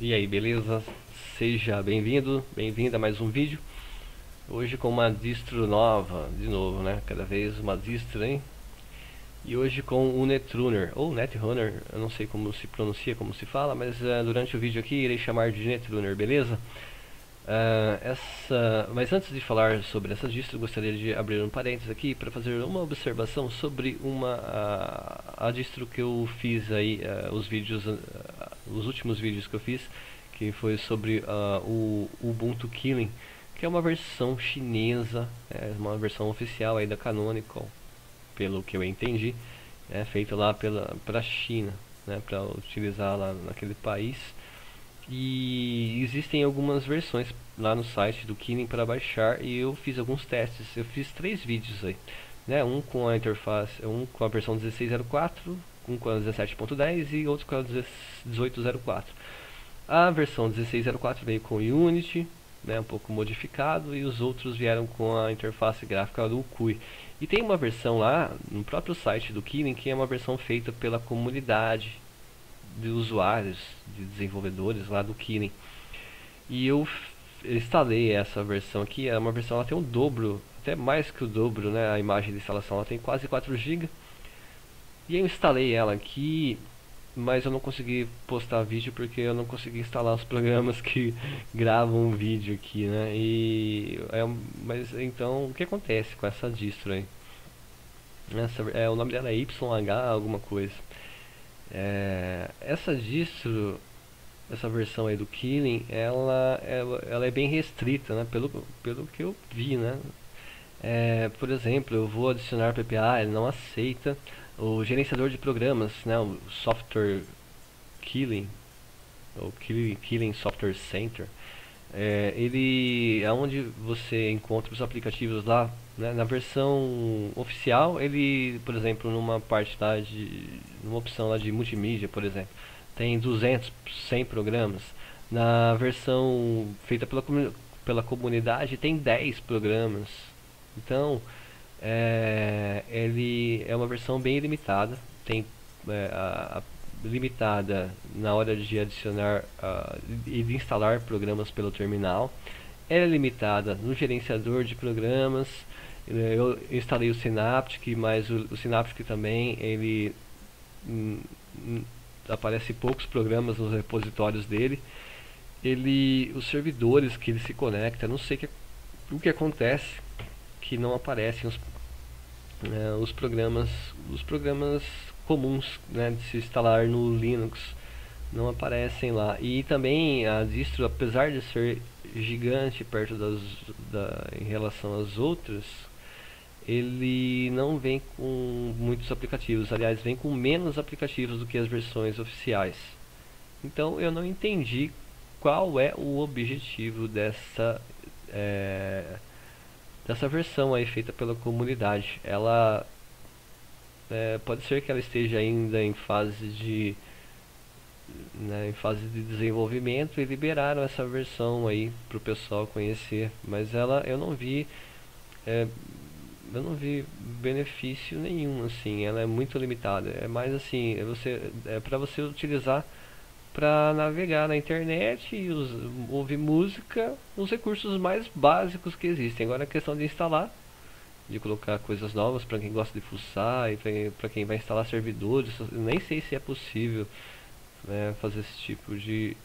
E aí, beleza? Seja bem-vindo, bem-vinda a mais um vídeo. Hoje com uma distro nova, de novo, né? Cada vez uma distro, hein? E hoje com o Netrunner, ou Netrunner, eu não sei como se pronuncia, como se fala, mas durante o vídeo aqui irei chamar de Netrunner, beleza? Mas antes de falar sobre essas distros, gostaria de abrir um parênteses aqui para fazer uma observação sobre a distro que eu fiz aí, os últimos vídeos que eu fiz, que foi sobre o Ubuntu Kylin, que é uma versão chinesa, uma versão oficial aí da Canonical, pelo que eu entendi, feita lá para a China, né, para utilizar lá naquele país. E existem algumas versões lá no site do Kylin para baixar, e eu fiz alguns testes, eu fiz 3 vídeos aí, né, um com a interface, um com a versão 16.04, um com a 17.10 e outro com a 18.04. A versão 16.04 veio com Unity, né, um pouco modificado, e os outros vieram com a interface gráfica do Cui. E tem uma versão lá no próprio site do Kylin que é uma versão feita pela comunidade de usuários, de desenvolvedores lá do Kylin, e eu instalei essa versão aqui. É uma versão, ela tem o dobro, até mais que o dobro, né, a imagem de instalação, ela tem quase 4 GB, e eu instalei ela aqui, mas eu não consegui postar vídeo porque eu não consegui instalar os programas que gravam vídeo aqui, né, mas então o que acontece com essa distro aí? O nome dela é YH alguma coisa. Essa distro, essa versão aí do Kylin, ela é bem restrita, né, pelo que eu vi, né. Por exemplo, eu vou adicionar PPA, ele não aceita. O gerenciador de programas, né, o software Kylin, ou Kylin Software Center, ele é onde você encontra os aplicativos lá, né, na versão oficial. Ele, por exemplo, numa parte lá numa opção lá de multimídia, por exemplo, tem 100 programas. Na versão feita pela comunidade tem 10 programas. Então ele é uma versão bem limitada, tem limitada na hora de adicionar e de instalar programas pelo terminal. Ela é limitada no gerenciador de programas. Eu instalei o Synaptic, mas o Synaptic também, ele aparece poucos programas nos repositórios dele. Os servidores que ele se conecta, não sei o que acontece, que não aparecem os programas comuns, né, de se instalar no Linux, não aparecem lá. E também a distro, apesar de ser gigante perto em relação às outras, ele não vem com muitos aplicativos, aliás, vem com menos aplicativos do que as versões oficiais. Então eu não entendi qual é o objetivo dessa versão aí feita pela comunidade. Ela pode ser que ela esteja ainda em fase de desenvolvimento, e liberaram essa versão aí para o pessoal conhecer, mas eu não vi benefício nenhum, assim. Ela é muito limitada, é mais assim, é para você utilizar para navegar na internet e ouvir música, os recursos mais básicos que existem. Agora, a questão de instalar, de colocar coisas novas para quem gosta de fuçar, e para quem vai instalar servidores, eu nem sei se é possível, né, fazer esse tipo de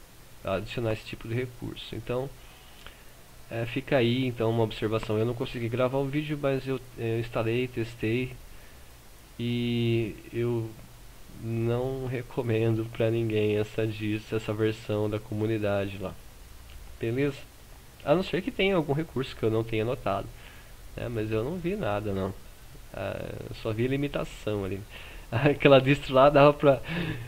adicionar esse tipo de recurso. Então fica aí então uma observação. Eu não consegui gravar o vídeo, mas eu instalei, testei, e eu não recomendo para ninguém essa versão da comunidade lá, beleza? A não ser que tenha algum recurso que eu não tenha notado, né? Mas eu não vi nada, não. Só vi limitação ali. Aquela distro lá dava pra...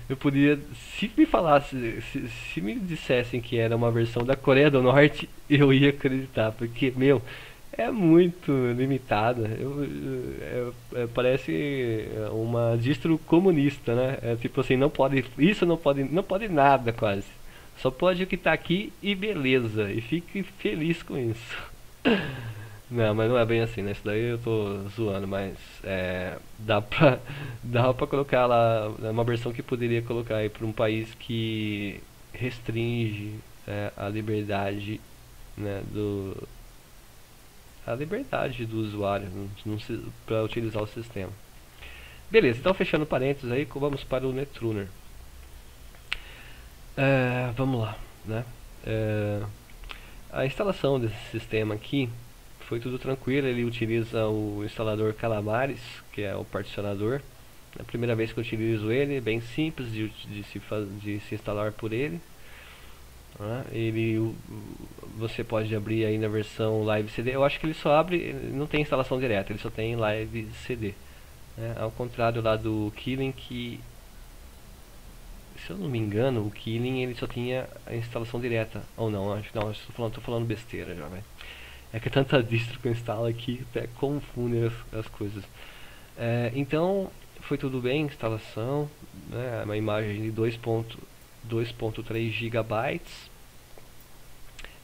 Eu podia... Se me dissessem que era uma versão da Coreia do Norte, eu ia acreditar, porque, meu, é muito limitada. Parece uma distro comunista, né? Tipo assim, não pode... Isso não pode nada, quase. Só pode o que tá aqui, e beleza. E fique feliz com isso. Não, mas não é bem assim, né? Isso daí eu tô zoando, mas dá pra colocar lá uma versão que poderia colocar aí para um país que restringe a liberdade, né, do usuário para utilizar o sistema. Beleza, então fechando parênteses aí, vamos para o Netrunner. Vamos lá, né? A instalação desse sistema aqui foi tudo tranquilo. Ele utiliza o instalador Calamares, que é o particionador. É a primeira vez que eu utilizo ele, é bem simples de se instalar por ele. Você pode abrir aí na versão Live CD. Eu acho que ele só abre, não tem instalação direta, ele só tem Live CD. Ao contrário lá do Kylin, que, se eu não me engano, o Kylin ele só tinha a instalação direta. Ou não, acho que não, estou falando besteira já, né? É que tanta distro que eu instalo aqui até confunde as coisas. Então foi tudo bem, instalação, né? Uma imagem de 2.3 GB.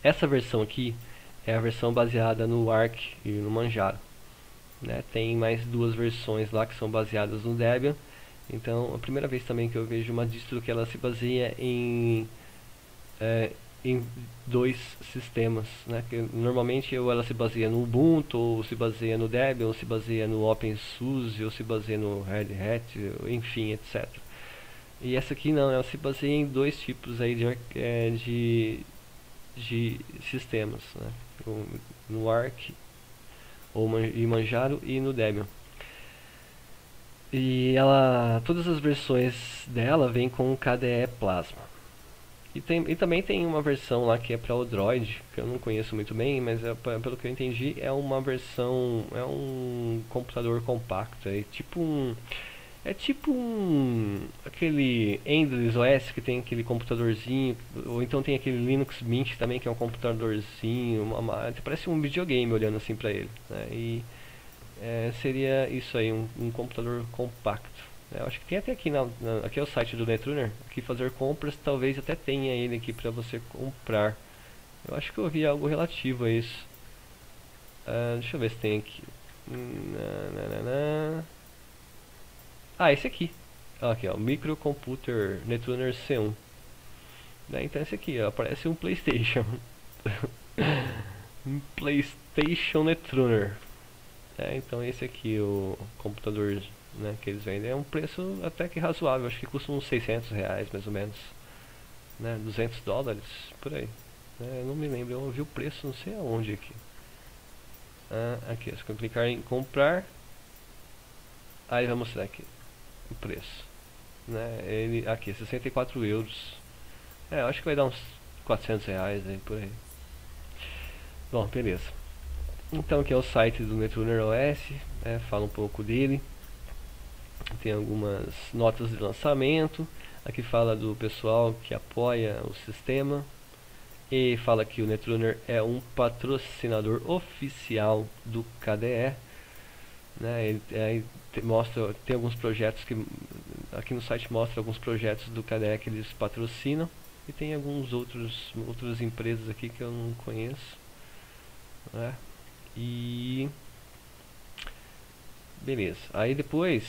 Essa versão aqui é a versão baseada no Arch e no Manjaro, né? Tem mais duas versões lá que são baseadas no Debian. Então, a primeira vez também que eu vejo uma distro que ela se baseia em dois sistemas, né? Que normalmente ou ela se baseia no Ubuntu, ou se baseia no Debian, ou se baseia no OpenSUSE, ou se baseia no Red Hat, enfim, etc. E essa aqui não, ela se baseia em dois tipos aí de sistemas, né? No Arch e Manjaro e no Debian. E ela, todas as versões dela vêm com o KDE Plasma. E também tem uma versão lá que é para o Droid, que eu não conheço muito bem, mas pelo que eu entendi é uma versão, é um computador compacto, é tipo um aquele Endless OS que tem aquele computadorzinho, ou então tem aquele Linux Mint também, que é um computadorzinho, parece um videogame olhando assim para ele, né? Seria isso aí, um computador compacto. Eu acho que tem até aqui, aqui é o site do Netrunner, aqui fazer compras, talvez até tenha ele aqui para você comprar. Eu acho que eu vi algo relativo a isso. Deixa eu ver se tem aqui. Esse aqui. Aqui, ó, Microcomputer Netrunner C1. Né, então esse aqui, ó, parece um Playstation. Um Playstation Netrunner. Então esse aqui, o computador, né, que eles vendem, é um preço até que razoável, acho que custa uns R$600 mais ou menos, né, $200, por aí, né, não me lembro, eu vi o preço não sei aonde aqui. Aqui, se eu clicar em comprar, aí vai mostrar aqui o preço, né, ele, aqui, €64, acho que vai dar uns R$400 aí, por aí. Bom, beleza. Então aqui é o site do Netrunner OS, fala um pouco dele, tem algumas notas de lançamento, aqui fala do pessoal que apoia o sistema, e fala que o Netrunner é um patrocinador oficial do KDE, né? Mostra, tem alguns projetos que, aqui no site mostra alguns projetos do KDE que eles patrocinam, e tem alguns outras empresas aqui que eu não conheço, né? E beleza, aí depois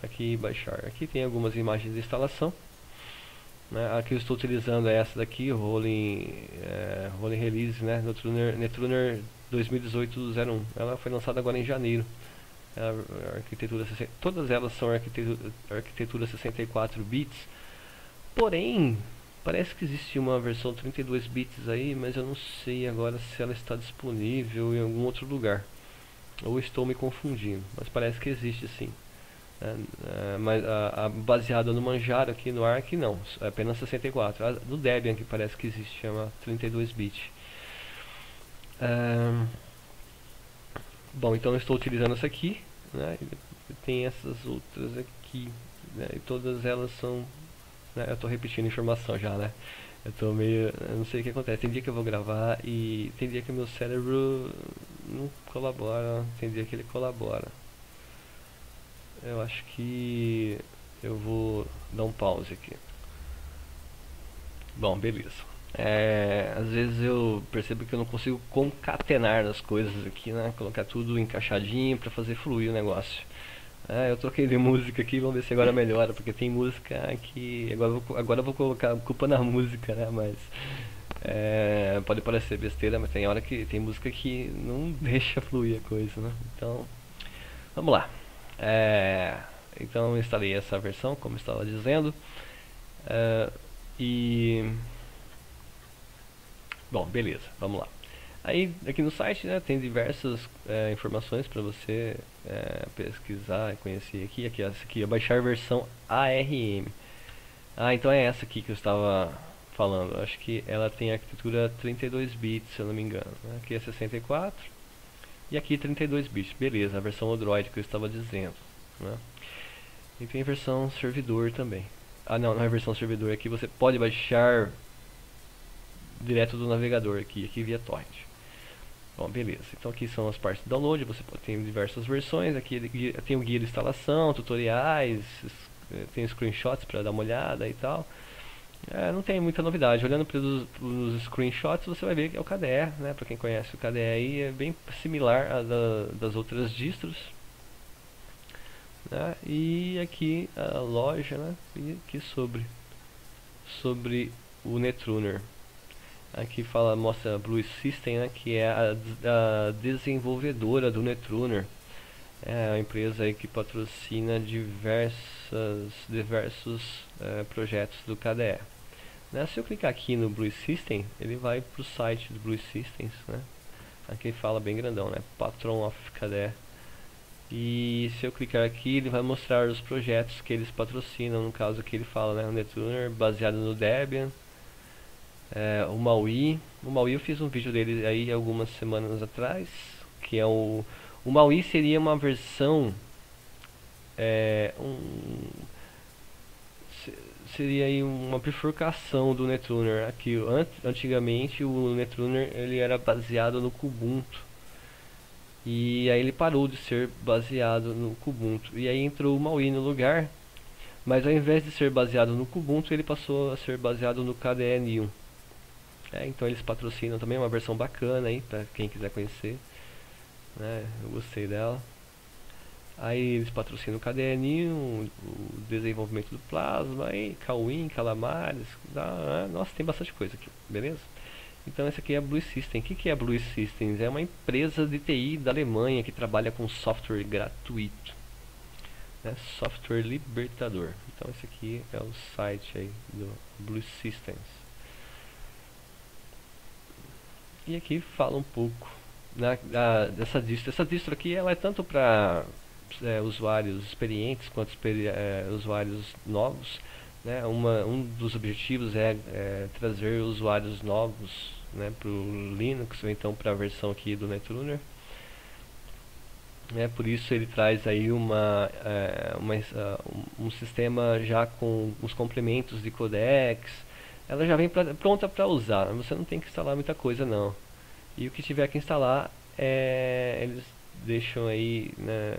aqui baixar, aqui tem algumas imagens de instalação, né? Aqui eu estou utilizando essa daqui, rolling release, né, Netrunner 2018-01. Ela foi lançada agora em janeiro. Arquitetura, todas elas são arquitetura 64 bits, porém parece que existe uma versão 32 bits aí, mas eu não sei agora se ela está disponível em algum outro lugar. Ou estou me confundindo, mas parece que existe sim. Mas a baseada no Manjaro aqui no Arch não, é apenas 64. A do Debian que parece que existe, chama 32 bits. Bom, então eu estou utilizando essa aqui, né? Tem essas outras aqui, né? E todas elas são... Eu estou repetindo informação já, né? Eu estou meio... Eu não sei o que acontece. Tem dia que eu vou gravar e tem dia que meu cérebro não colabora, tem dia que ele colabora. Eu acho que eu vou dar um pause aqui. Bom, beleza. Às vezes eu percebo que eu não consigo concatenar as coisas aqui, né? Colocar tudo encaixadinho para fazer fluir o negócio. Ah, eu troquei de música aqui, vamos ver se agora melhora, porque tem música que... agora eu vou colocar culpa na música, né, mas... é, pode parecer besteira, mas tem hora que tem música que não deixa fluir a coisa, né? Então, vamos lá. Então eu instalei essa versão, como eu estava dizendo. Bom, beleza, vamos lá. Aí aqui no site, né, tem diversas informações para você pesquisar e conhecer aqui. Essa aqui é baixar versão ARM. Ah, então é essa aqui que eu estava falando. Acho que ela tem arquitetura 32 bits, se eu não me engano. Aqui é 64 e aqui 32 bits. Beleza, a versão Android que eu estava dizendo, né? E tem versão servidor também. Ah, não, não é versão servidor. Aqui você pode baixar direto do navegador, aqui via torrent. Bom, beleza. Então aqui são as partes do download. Você tem diversas versões. Aqui tem o guia de instalação, tutoriais, tem screenshots para dar uma olhada e tal. Não tem muita novidade. Olhando pelos screenshots, você vai ver que é o KDE, né? Para quem conhece o KDE aí, é bem similar à das outras distros, né? E aqui a loja, né? E aqui sobre o Netrunner. Aqui mostra a Blue Systems, né? Que é a desenvolvedora do Netrunner. É uma empresa aí que patrocina diversos projetos do KDE. Né? Se eu clicar aqui no Blue System, ele vai para o site do Blue Systems, né? Aqui fala bem grandão, né? Patron of KDE. E se eu clicar aqui, ele vai mostrar os projetos que eles patrocinam. No caso aqui ele fala, né? O Netrunner, baseado no Debian. O Maui. O Maui eu fiz um vídeo dele aí algumas semanas atrás, que é o Maui seria uma versão seria aí uma bifurcação do Netrunner. Aqui antigamente o Netrunner ele era baseado no Kubuntu, e aí ele parou de ser baseado no Kubuntu, e aí entrou o Maui no lugar, mas ao invés de ser baseado no Kubuntu ele passou a ser baseado no KDE New. Então eles patrocinam também, uma versão bacana aí para quem quiser conhecer, né? Eu gostei dela. Aí eles patrocinam o KDE, o desenvolvimento do Plasma, aí Kylin, Calamares, nossa, tem bastante coisa aqui, beleza? Então essa aqui é a Blue Systems. O que é a Blue Systems? É uma empresa de TI da Alemanha que trabalha com software gratuito, né? Software libertador. Então esse aqui é o site aí do Blue Systems. E aqui fala um pouco dessa distro. Essa distro aqui ela é tanto para usuários experientes quanto usuários novos, né? Um dos objetivos é trazer usuários novos, né, para o Linux, ou então para a versão aqui do Netrunner, né? Por isso ele traz aí um sistema já com os complementos de codecs. Ela já vem pronta para usar, você não tem que instalar muita coisa não. E o que tiver que instalar, eles deixam aí, né,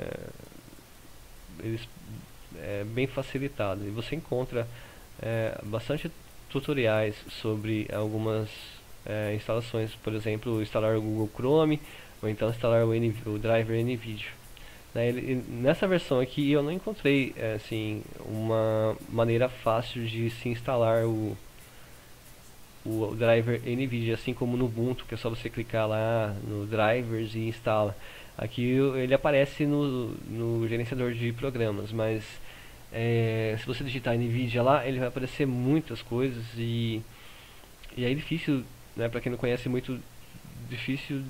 bem facilitado. E você encontra bastante tutoriais sobre algumas instalações, por exemplo, instalar o Google Chrome, ou então instalar o driver NVIDIA. Nessa versão aqui eu não encontrei assim, uma maneira fácil de se instalar o driver NVIDIA, assim como no Ubuntu, que é só você clicar lá no drivers e instala. Aqui ele aparece no gerenciador de programas, mas se você digitar NVIDIA lá, ele vai aparecer muitas coisas, e é difícil, né, para quem não conhece muito, difícil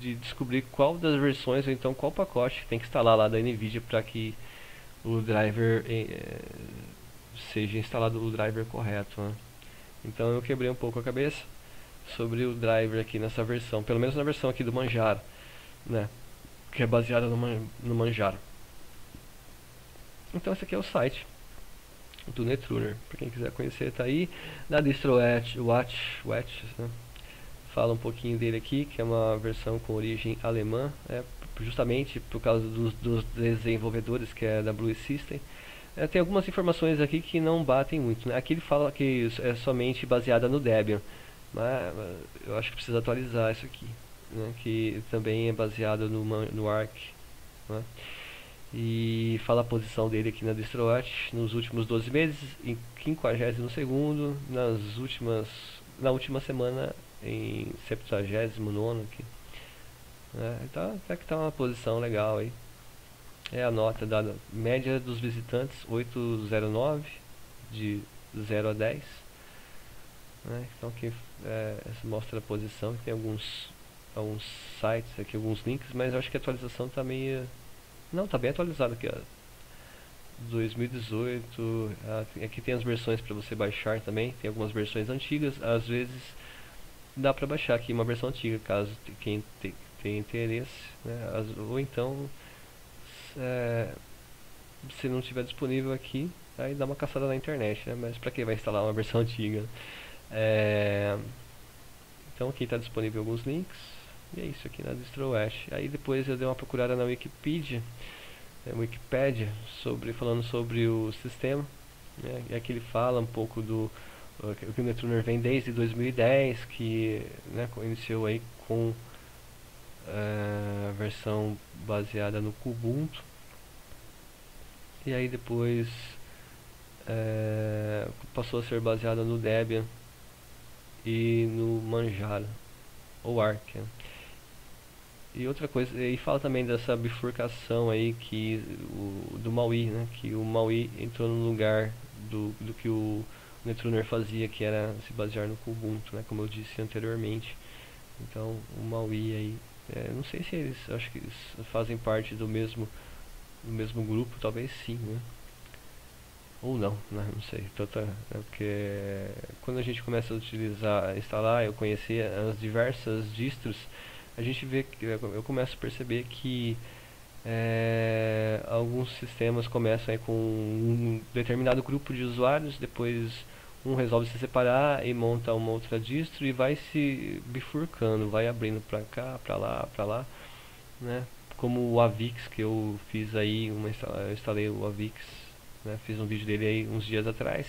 de descobrir qual das versões, ou então qual pacote tem que instalar lá da NVIDIA para que o driver seja instalado o driver correto, né? Então eu quebrei um pouco a cabeça sobre o driver aqui nessa versão, pelo menos na versão aqui do Manjaro, né? Que é baseada no Manjaro. Então esse aqui é o site do Netrunner, para quem quiser conhecer, tá aí. Na DistroWatch, né? Fala um pouquinho dele aqui, que é uma versão com origem alemã, justamente por causa dos desenvolvedores, que é da Blue Systems. Tem algumas informações aqui que não batem muito, né? Aqui ele fala que é somente baseada no Debian, mas eu acho que precisa atualizar isso aqui, né? Que também é baseado no Arch, né? e fala a posição dele aqui na DistroWatch nos últimos 12 meses, em 52º, na última semana em 79º aqui. É, então até que tá uma posição legal aí. É a nota dada, média dos visitantes 8,09 de 0 a 10. Né? Então aqui mostra a posição, tem alguns sites aqui, alguns links, mas eu acho que a atualização tá meio... Não, tá bem atualizado aqui, ó. 2018, aqui tem as versões para você baixar também, tem algumas versões antigas, às vezes dá para baixar aqui uma versão antiga, caso quem tem interesse, né? Ou então, se não tiver disponível aqui, aí dá uma caçada na internet, né? Mas para quem vai instalar uma versão antiga? Então aqui está disponível alguns links, e é isso aqui na DistroWatch. Aí depois eu dei uma procurada na Wikipedia, falando sobre o sistema, né? E aqui ele fala um pouco do que o Netrunner vem desde 2010, que, né, iniciou aí com a versão baseada no Kubuntu, e aí depois passou a ser baseada no Debian e no Manjaro ou Arch. E outra coisa, e fala também dessa bifurcação aí que do Maui, né, que o Maui entrou no lugar do que o Netrunner fazia, que era se basear no Kubuntu, né, como eu disse anteriormente. Então o Maui aí, não sei se eles, acho que eles fazem parte do mesmo grupo, talvez sim, né, ou não, né, não sei. Então tá, é porque quando a gente começa a instalar, eu conheci as diversas distros, a gente vê que eu começo a perceber que alguns sistemas começam aí com um determinado grupo de usuários, depois um resolve se separar e monta uma outra distro e vai se bifurcando, vai abrindo pra cá, pra lá, né? Como o Avix, que eu fiz aí, eu instalei o Avix, né? Fiz um vídeo dele aí uns dias atrás,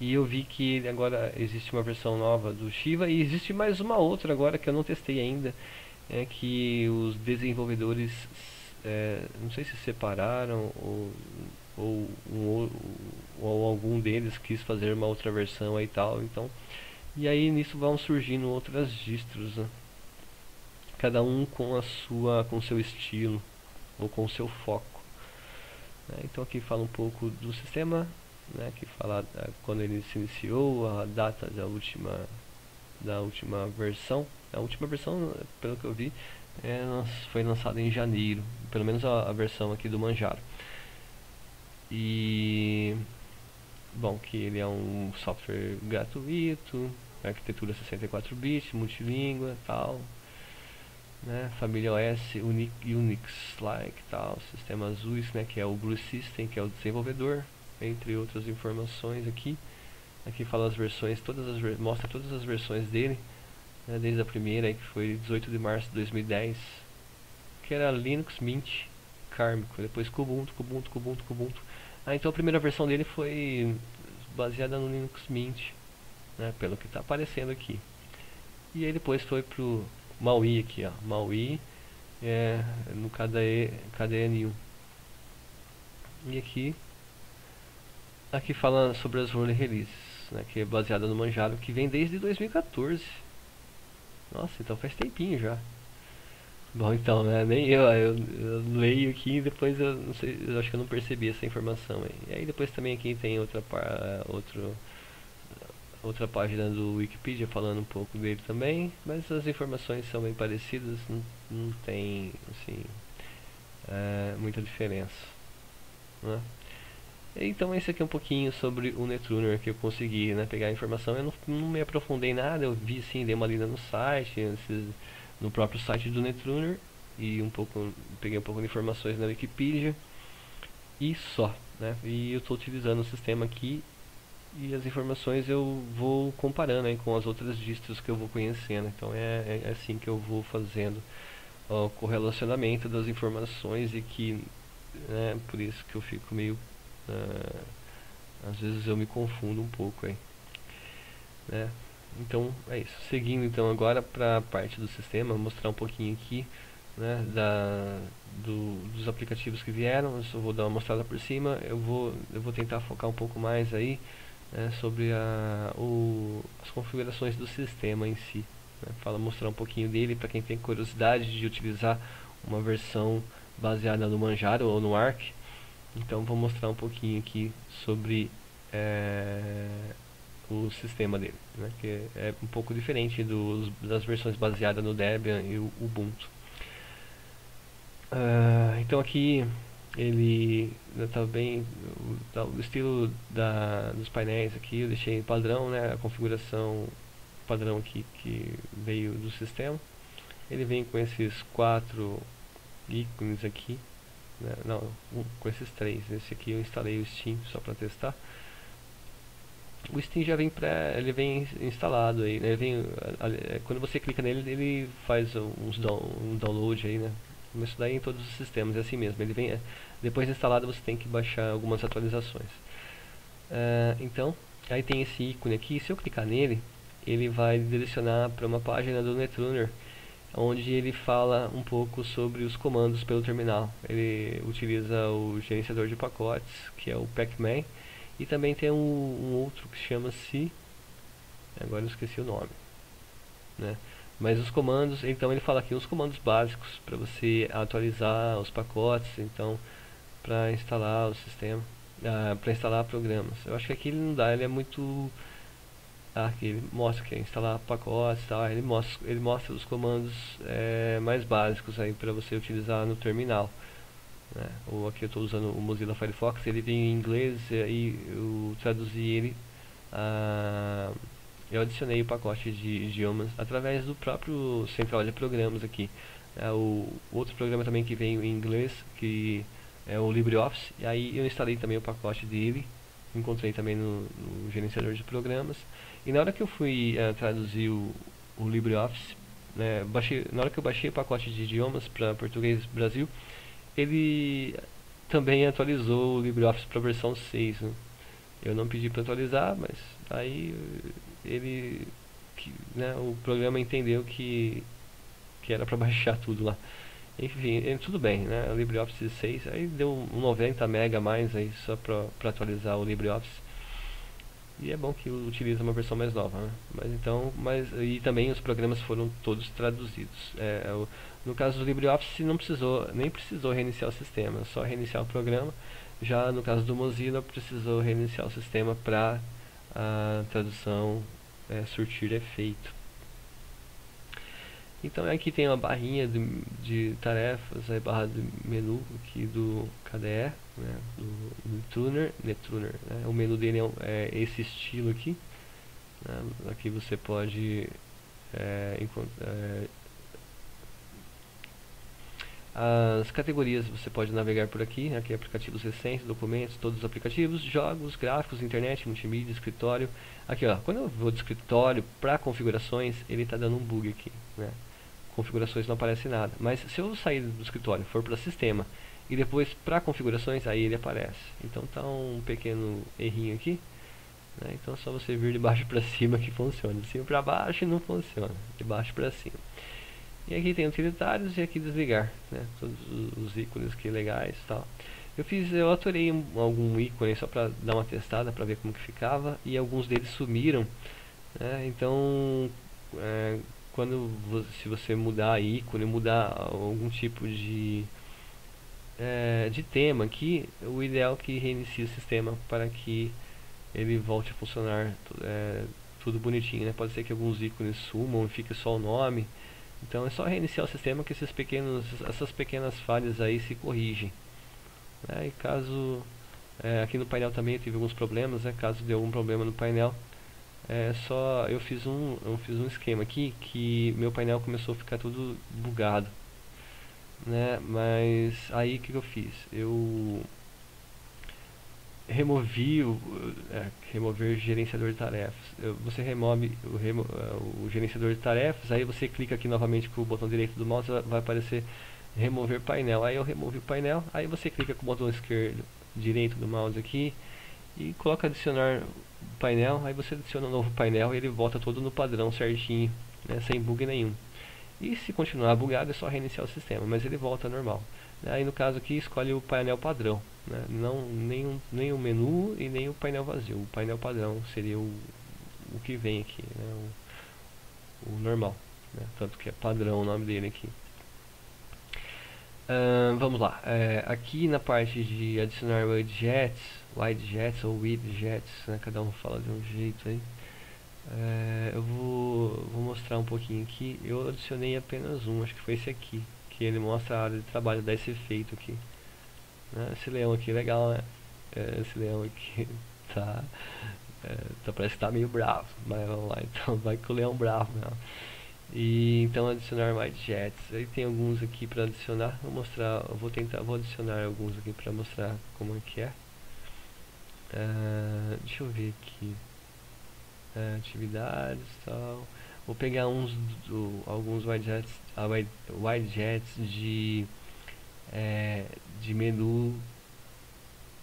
e eu vi que agora existe uma versão nova do Shiva e existe mais uma outra agora que eu não testei ainda, é que os desenvolvedores não sei se separaram ou algum deles quis fazer uma outra versão e tal, então, e aí nisso vão surgindo outras distros, né? Cada um com seu estilo ou com seu foco, né? Então aqui fala um pouco do sistema, né? Que fala quando ele se iniciou, a data da última versão. A última versão, pelo que eu vi, foi lançada em janeiro, pelo menos a versão aqui do Manjaro. E bom, que ele é um software gratuito, arquitetura 64-bit, multilíngua, tal, né? Família OS Unix-like, tal, sistemas UIS, né? Que é o Blue Systems, que é o desenvolvedor, entre outras informações aqui. Aqui fala as versões, mostra todas as versões dele, né? Desde a primeira, que foi 18 de março de 2010, que era Linux Mint, Kármico, depois Kubuntu. Ah, então a primeira versão dele foi baseada no Linux Mint, né? Pelo que está aparecendo aqui. E aí depois foi pro Maui aqui, ó, Maui no KDE New. E aqui fala sobre as early releases, né, que é baseada no Manjaro, que vem desde 2014. Nossa, então faz tempinho já. Bom, então, né, nem eu leio aqui e depois eu não sei, eu acho que eu não percebi essa informação aí. E aí depois também aqui tem outra página do Wikipedia falando um pouco dele também, mas as informações são bem parecidas, não tem, assim, muita diferença, né? Então esse aqui é um pouquinho sobre o Netrunner que eu consegui, né, pegar a informação. Eu não me aprofundei em nada, eu vi sim, dei uma lida no site, no próprio site do Netrunner, e peguei um pouco de informações na Wikipedia, e só, né? E eu estou utilizando o sistema aqui, e as informações eu vou comparando aí com as outras distros que eu vou conhecendo. Então é assim que eu vou fazendo o correlacionamento das informações, e que, né, por isso que eu fico meio... às vezes eu me confundo um pouco aí, né? Então é isso. Seguindo então agora para a parte do sistema, vou mostrar um pouquinho aqui né, dos aplicativos que vieram. Eu só vou dar uma mostrada por cima. Eu vou tentar focar um pouco mais aí, né, sobre as configurações do sistema em si, né, mostrar um pouquinho dele para quem tem curiosidade de utilizar uma versão baseada no Manjaro ou no Arch. Então vou mostrar um pouquinho aqui sobre o sistema dele, né, que é um pouco diferente das versões baseadas no Debian e o Ubuntu. Então aqui ele está bem, o estilo dos painéis aqui eu deixei padrão, né, a configuração padrão aqui que veio do sistema. Ele vem com esses 4 ícones aqui, né, não, com esses 3, esse aqui eu instalei o Steam só para testar. O Steam já vem ele vem instalado aí, né? Ele vem, quando você clica nele, ele faz um download aí, né? Mas isso daí em todos os sistemas é assim mesmo. Ele vem, depois instalado você tem que baixar algumas atualizações. Então, aí tem esse ícone aqui. Se eu clicar nele, ele vai direcionar para uma página do Netrunner, onde ele fala um pouco sobre os comandos pelo terminal. Ele utiliza o gerenciador de pacotes, que é o Pacman. E também tem um outro que chama-se, agora eu esqueci o nome, né? Mas os comandos, então ele fala aqui os comandos básicos para você atualizar os pacotes, então para instalar o sistema, para instalar programas. Eu acho que aqui ele não dá, ele é muito, aqui ele mostra que é instalar pacotes, tá? ele mostra os comandos mais básicos aí para você utilizar no terminal. Né? Ou aqui eu estou usando o Mozilla Firefox, ele vem em inglês e eu traduzi ele, eu adicionei o pacote de idiomas através do próprio central de programas aqui. O outro programa também que vem em inglês, que é o LibreOffice, e aí eu instalei também o pacote dele, encontrei também no gerenciador de programas, e na hora que eu fui traduzir o LibreOffice, né, na hora que eu baixei o pacote de idiomas para português Brasil, ele também atualizou o LibreOffice para a versão 6, né? Eu não pedi para atualizar, mas aí ele, né, o programa entendeu que era para baixar tudo lá. Enfim, tudo bem, né? O LibreOffice 6, aí deu 90 mega a mais aí só para atualizar o LibreOffice. E é bom que utiliza uma versão mais nova, né? E também os programas foram todos traduzidos. No caso do LibreOffice nem precisou reiniciar o sistema, só reiniciar o programa. Já no caso do Mozilla precisou reiniciar o sistema para a tradução surtir efeito. Então aqui tem uma barrinha de tarefas, a barra de menu aqui do KDE, né, do Netrunner, né. O menu dele é esse estilo aqui, né. Aqui você pode as categorias, você pode navegar por aqui, aqui aplicativos recentes, documentos, todos os aplicativos, jogos, gráficos, internet, multimídia, escritório. Aqui ó, quando eu vou de escritório para configurações, ele está dando um bug aqui, né. Configurações não aparece nada, mas se eu sair do escritório, for para sistema e depois para configurações, aí ele aparece. Então tá um pequeno errinho aqui, né? Então é só você vir de baixo para cima que funciona, de cima para baixo não funciona, de baixo para cima. E aqui tem utilitários e aqui desligar, né? Todos os ícones que legais e tal. Eu aturei algum ícone só para dar uma testada para ver como que ficava, e alguns deles sumiram, né? Então se você mudar ícone, mudar algum tipo de tema aqui, o ideal é que reinicie o sistema para que ele volte a funcionar tudo bonitinho, né? Pode ser que alguns ícones sumam e fique só o nome, então é só reiniciar o sistema que essas pequenas falhas aí se corrigem, né? E caso aqui no painel também eu tive alguns problemas, né? Caso dê algum problema no painel, eu fiz um esquema aqui que meu painel começou a ficar tudo bugado, né? Mas aí o que eu fiz? Eu removi remover gerenciador de tarefas. Você remove o gerenciador de tarefas, aí você clica aqui novamente com o botão direito do mouse, vai aparecer remover painel. Aí eu removi o painel, aí você clica com o botão direito do mouse aqui e coloca adicionar painel, aí você adiciona um novo painel e ele volta todo no padrão certinho, né, sem bug nenhum. E se continuar bugado é só reiniciar o sistema, mas ele volta normal. Aí no caso aqui escolhe o painel padrão, né? Não, nem o menu e nem o painel vazio. O painel padrão seria o que vem aqui, né? O normal, né? Tanto que é padrão o nome dele aqui. Vamos lá, aqui na parte de adicionar widgets, ou widgets, né? Cada um fala de um jeito aí. Eu vou mostrar um pouquinho aqui. Eu adicionei apenas um, acho que foi esse aqui, que ele mostra a área de trabalho, dá esse efeito aqui, né? Esse leão aqui, legal, né? Esse leão aqui tá, parece que tá meio bravo, mas vamos lá, então vai com o leão bravo, né? E então adicionar widgets. Aí tem alguns aqui para adicionar, vou mostrar, vou adicionar alguns aqui para mostrar como é que é. Deixa eu ver aqui, atividades, tal. Vou pegar uns alguns widgets, widgets de menu,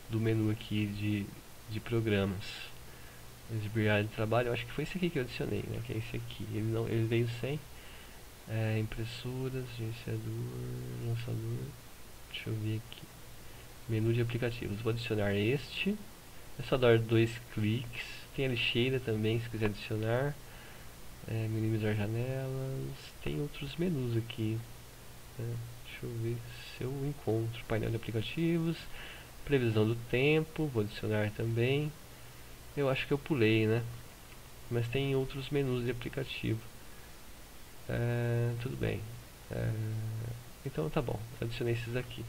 do menu aqui de programas. De trabalho, eu acho que foi esse aqui que eu adicionei, né? Que é esse aqui, ele veio sem impressoras, gerenciador, lançador. Deixa eu ver aqui, menu de aplicativos, vou adicionar este. É só dar dois cliques. Tem a lixeira também, se quiser adicionar, minimizar janelas. Tem outros menus aqui, né? Deixa eu ver se eu encontro. Painel de aplicativos, previsão do tempo, vou adicionar também. Eu acho que eu pulei, né? Mas tem outros menus de aplicativo. Tudo bem. Então tá bom, adicionei esses aqui.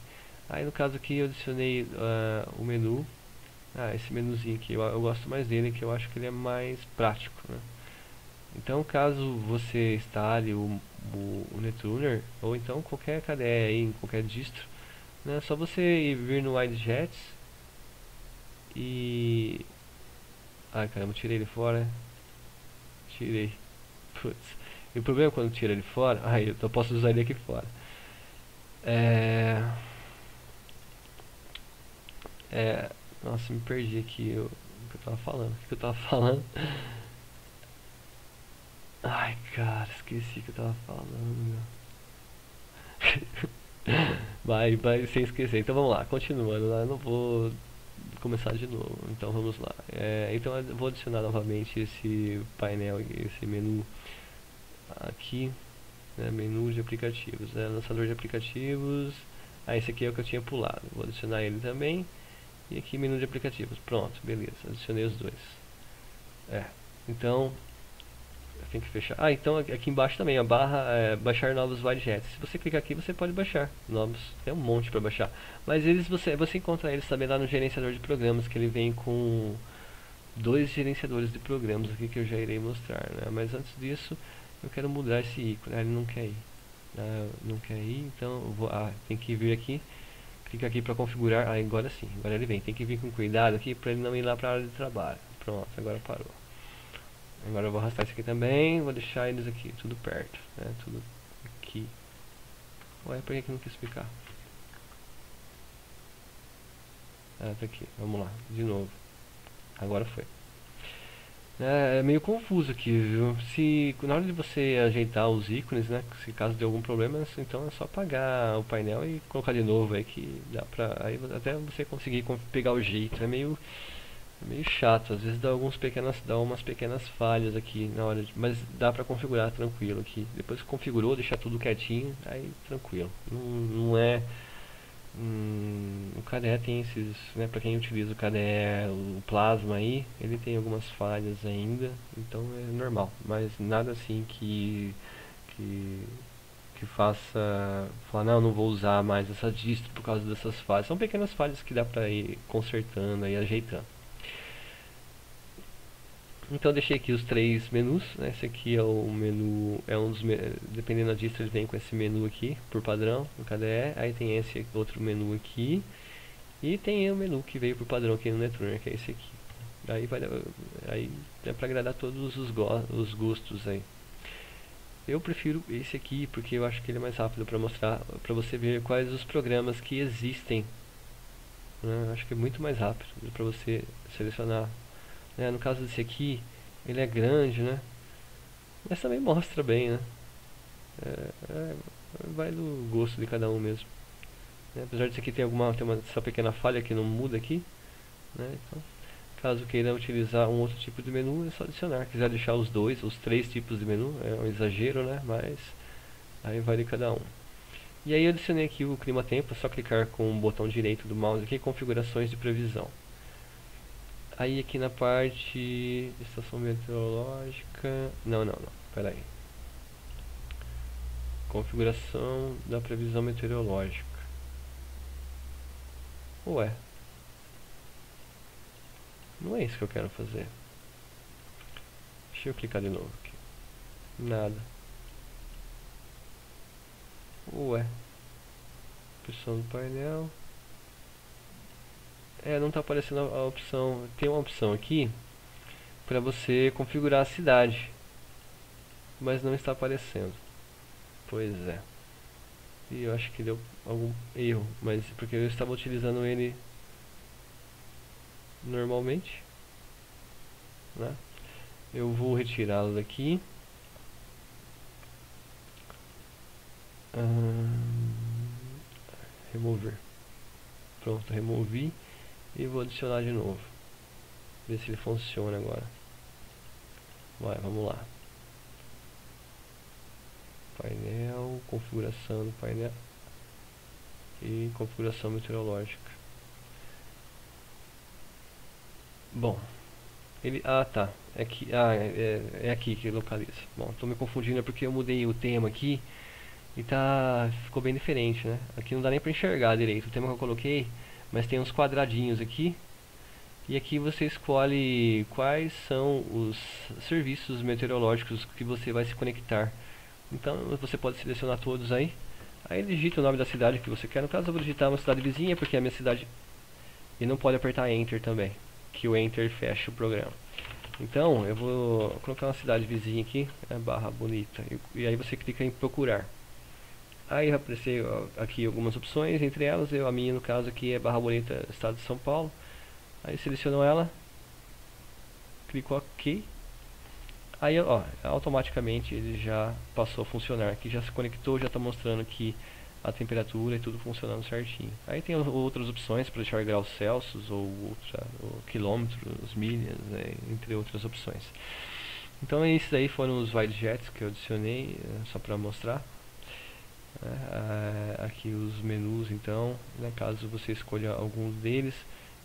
Aí no caso aqui eu adicionei o menu. Esse menuzinho aqui, eu gosto mais dele, que eu acho que ele é mais prático, né? Então caso você instale o Netrunner, ou então qualquer KDE aí, em qualquer distro, né? É só você vir no widgets e... Ai caramba, tirei ele fora. Tirei. Putz. E o problema é quando tira ele fora. Ai, eu posso usar ele aqui fora. Nossa, me perdi aqui. O que eu tava falando? Ai, cara, esqueci o que eu tava falando. Vai sem esquecer. Então vamos lá, continuando. Eu não vou começar de novo, então vamos lá. Então eu vou adicionar novamente esse painel, esse menu aqui, né? Menu de aplicativos, né? Lançador de aplicativos. Esse aqui é o que eu tinha pulado, vou adicionar ele também. E aqui menu de aplicativos, pronto, beleza, adicionei os dois. Então eu tenho que fechar. Então aqui embaixo também a barra baixar novos widgets. Se você clicar aqui você pode baixar novos, tem um monte para baixar, mas eles você encontra eles também lá no gerenciador de programas, que ele vem com dois gerenciadores de programas aqui que eu já irei mostrar, né? Mas antes disso eu quero mudar esse ícone, ele não quer ir, então eu vou, tem que vir aqui, clica aqui para configurar. Agora sim, agora ele vem, tem que vir com cuidado aqui para ele não ir lá para a área de trabalho. Pronto, agora parou. Agora eu vou arrastar isso aqui também, vou deixar eles aqui, tudo perto, né? Tudo aqui. Ué, por que não quis ficar? Tá aqui, vamos lá, de novo. Agora foi. É meio confuso aqui, viu? Na hora de você ajeitar os ícones, né? Se caso de algum problema, então é só apagar o painel e colocar de novo aí, que dá pra... Aí até você conseguir pegar o jeito, é meio... meio chato, às vezes dá umas pequenas falhas aqui na hora, mas dá pra configurar tranquilo aqui. Depois que configurou, deixar tudo quietinho, aí tranquilo. Não é... o KDE tem esses, né, pra quem utiliza o KDE, o Plasma aí, ele tem algumas falhas ainda, então é normal, mas nada assim que faça falar, não vou usar mais essa distro por causa dessas falhas. São pequenas falhas que dá pra ir consertando e ajeitando. Então eu deixei aqui os três menus, né? Esse aqui é o menu, dependendo da distro ele vem com esse menu aqui, por padrão, no KDE. Aí tem esse outro menu aqui, e tem o menu que veio por padrão aqui no Netrunner, que é esse aqui. Aí é pra agradar todos os gostos aí. Eu prefiro esse aqui, porque eu acho que ele é mais rápido pra mostrar, pra você ver quais os programas que existem, né? Acho que é muito mais rápido pra você selecionar. No caso desse aqui, ele é grande, né? Mas também mostra bem, né? vai do gosto de cada um mesmo, né? Apesar disso aqui tem alguma, tem uma, essa pequena falha que não muda aqui, né? Então, caso queira utilizar um outro tipo de menu, é só adicionar. Quiser deixar os dois, os três tipos de menu, é um exagero, né? Mas aí vai de cada um. E aí eu adicionei aqui o clima tempo, é só clicar com o botão direito do mouse aqui, configurações de previsão. Aí aqui na parte estação meteorológica, não, pera aí. Configuração da previsão meteorológica. Ué. Não é isso que eu quero fazer. Deixa eu clicar de novo aqui. Nada. Ué. Opção do painel. É, não está aparecendo a opção. Tem uma opção aqui para você configurar a cidade, mas não está aparecendo. Pois é. E eu acho que deu algum erro, mas porque eu estava utilizando ele normalmente, né? Eu vou retirá-lo daqui. Remover. Pronto, removi. E vou adicionar de novo. Ver se ele funciona agora. Vai, vamos lá. Painel, configuração do painel. E configuração meteorológica. Bom. Ele, tá. É aqui, é aqui que localiza. Bom, tô me confundindo porque eu mudei o tema aqui. E tá, ficou bem diferente, né? Aqui não dá nem pra enxergar direito. O tema que eu coloquei... Mas tem uns quadradinhos aqui. E aqui você escolhe quais são os serviços meteorológicos que você vai se conectar. Então você pode selecionar todos aí. Aí digita o nome da cidade que você quer. No caso eu vou digitar uma cidade vizinha, porque é a minha cidade. E não pode apertar Enter também, que o Enter fecha o programa. Então eu vou colocar uma cidade vizinha aqui, barra bonita. E aí você clica em procurar. Aí vai aparecer aqui algumas opções, entre elas, a minha no caso aqui é Barra Bonita, Estado de São Paulo. Aí seleciono ela, clico OK. Aí ó, automaticamente ele já passou a funcionar, aqui já se conectou, já está mostrando aqui a temperatura e tudo funcionando certinho. Aí tem outras opções para deixar graus Celsius ou quilômetros, milhas, né, entre outras opções. Então esses aí foram os widgets que eu adicionei, só para mostrar. Aqui os menus, então, né, caso você escolha algum deles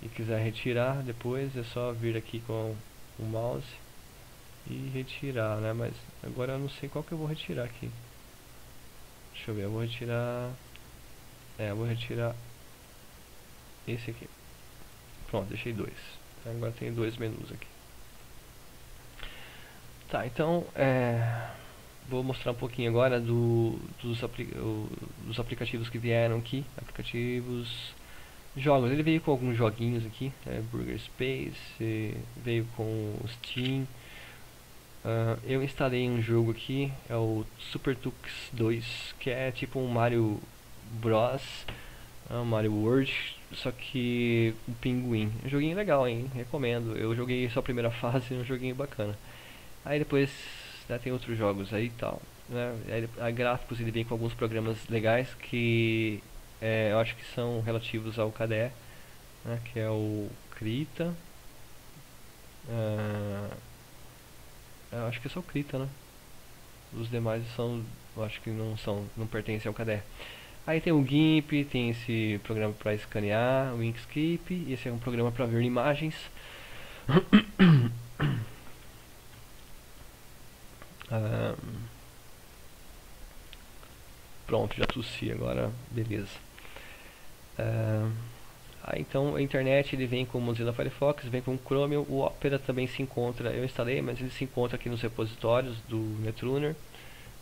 e quiser retirar depois, é só vir aqui com o mouse e retirar, né? Mas agora eu não sei qual que eu vou retirar aqui. Deixa eu ver, eu vou retirar, eu vou retirar esse aqui. Pronto, deixei dois. Agora tem dois menus aqui. Tá, então vou mostrar um pouquinho agora dos aplicativos que vieram aqui. Aplicativos, jogos. Ele veio com alguns joguinhos aqui, Burger Space, veio com Steam. Eu instalei um jogo aqui, é o Super Tux 2, que é tipo um Mario Bros, um Mario World, só que um pinguim. Um joguinho legal, hein? Recomendo. Eu joguei só a primeira fase, um joguinho bacana. Aí depois... tem outros jogos aí e tal, né? A gráficos ele vem com alguns programas legais que eu acho que são relativos ao KDE, né? Que é o Krita, eu acho que é só o Krita, né? Os demais são, eu acho que não pertencem ao KDE. Aí tem o GIMP, tem esse programa para escanear, o Inkscape, esse é um programa para ver imagens. Pronto, já tossi agora, beleza. Então a internet ele vem com o Mozilla Firefox, vem com o Chromium, o Opera também se encontra, eu instalei, mas ele se encontra aqui nos repositórios do Netrunner,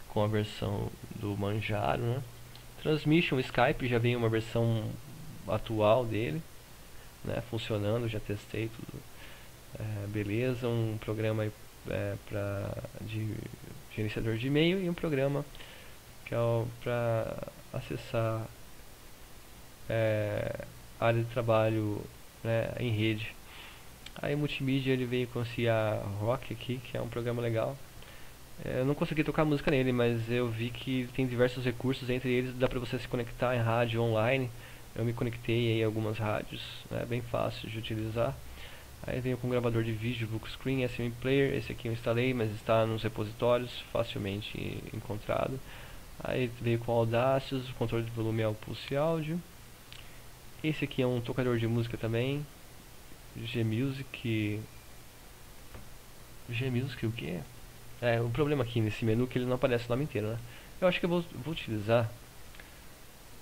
com a versão do Manjaro, né? Transmission, Skype, já vem uma versão atual dele, né? Funcionando, já testei tudo, beleza, um programa aí de gerenciador de e-mail e um programa que é para acessar área de trabalho, né, em rede. Aí multimídia ele veio com esse Rock aqui, que é um programa legal. Eu não consegui tocar música nele, mas eu vi que tem diversos recursos, entre eles dá pra você se conectar em rádio online. Eu me conectei em algumas rádios, é bem fácil de utilizar. Aí venho com um gravador de vídeo, Bookscreen, SM Player, esse aqui eu instalei, mas está nos repositórios, facilmente encontrado. Aí veio com Audacious, controle de volume ao pulso e áudio. Esse aqui é um tocador de música também, Gmusic... Gmusic o que? É, o problema aqui nesse menu é que ele não aparece o nome inteiro, né? Eu acho que eu vou utilizar...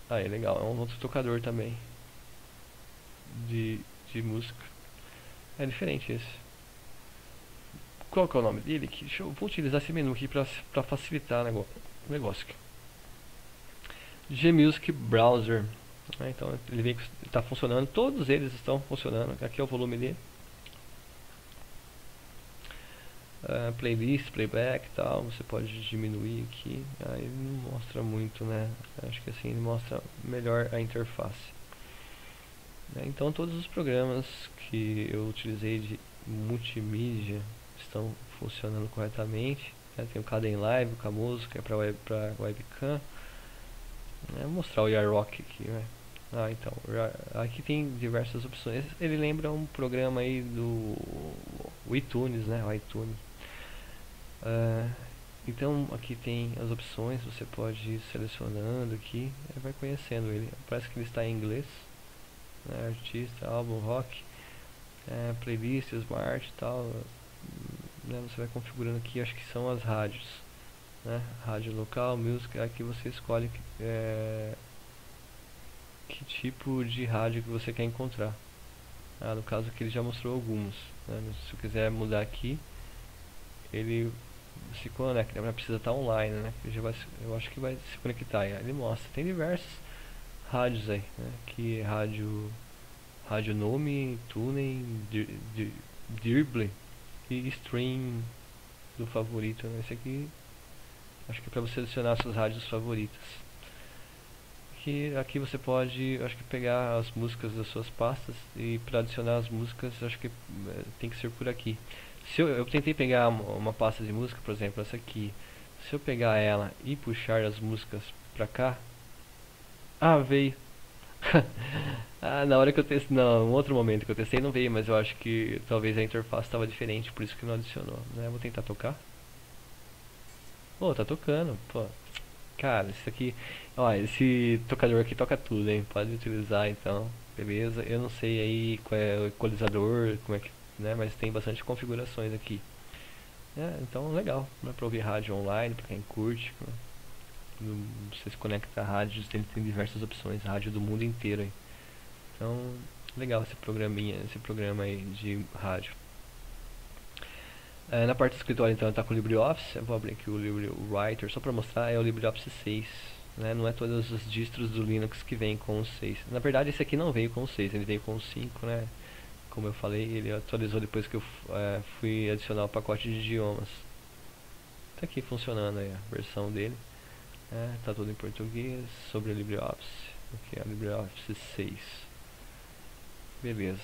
Aí, legal, é um outro tocador também de música. É diferente esse. Qual que é o nome dele? Deixa eu, vou utilizar esse menu aqui pra facilitar o negócio aqui. Gmusic Browser. Então ele vem que está funcionando, todos eles estão funcionando, aqui é o volume dele. Playlist, playback e tal, você pode diminuir aqui, aí não mostra muito, né, acho que assim ele mostra melhor a interface. Então todos os programas que eu utilizei de multimídia estão funcionando corretamente, tem o Kdenlive, o Camuso, que é para webcam. Vou mostrar o YAROC aqui, né? Ah, então, aqui tem diversas opções. Ele lembra um programa aí do iTunes, né? O iTunes. Então aqui tem as opções, você pode ir selecionando aqui, vai conhecendo ele. Parece que ele está em inglês, né? Artista, álbum, rock, playlist, smart e tal, né? Você vai configurando aqui, acho que são as rádios, né? Rádio local, música, aqui você escolhe que tipo de rádio que você quer encontrar. No caso aqui ele já mostrou alguns, né? Se eu quiser mudar aqui, ele se conecta, mas precisa estar online, né? Eu acho que vai se conectar, ele mostra, tem diversos rádios aí, né? Que é rádio nome, tuning, dirble e stream do favorito, né? Esse aqui acho que é para você adicionar suas rádios favoritas. Aqui você pode, acho que pegar as músicas das suas pastas, e para adicionar as músicas, acho que tem que ser por aqui. Se eu tentei pegar uma pasta de música, por exemplo, essa aqui. Se eu pegar ela e puxar as músicas pra cá... Ah, veio! Na hora que eu testei... Não, um outro momento que eu testei não veio, mas eu acho que talvez a interface estava diferente, por isso que não adicionou, né? Vou tentar tocar. Pô, tá tocando, pô. Cara, isso aqui, ó, esse tocador aqui toca tudo, hein, pode utilizar então, beleza, eu não sei aí qual é o equalizador, como é que, né, mas tem bastante configurações aqui, então legal, né, pra ouvir rádio online, pra quem curte, quando você se conecta a rádios, ele tem diversas opções, rádio do mundo inteiro, hein? Então, legal esse programa aí de rádio. Na parte do escritório então está com o LibreOffice, eu vou abrir aqui o LibreWriter só para mostrar, é o LibreOffice 6, né? Não é todas as distros do Linux que vêm com o 6, na verdade esse aqui não veio com o 6, ele veio com o 5, né? Como eu falei, ele atualizou depois que eu fui adicionar o pacote de idiomas. Está aqui funcionando aí a versão dele, está tudo em português, sobre o LibreOffice, aqui é o LibreOffice 6, beleza.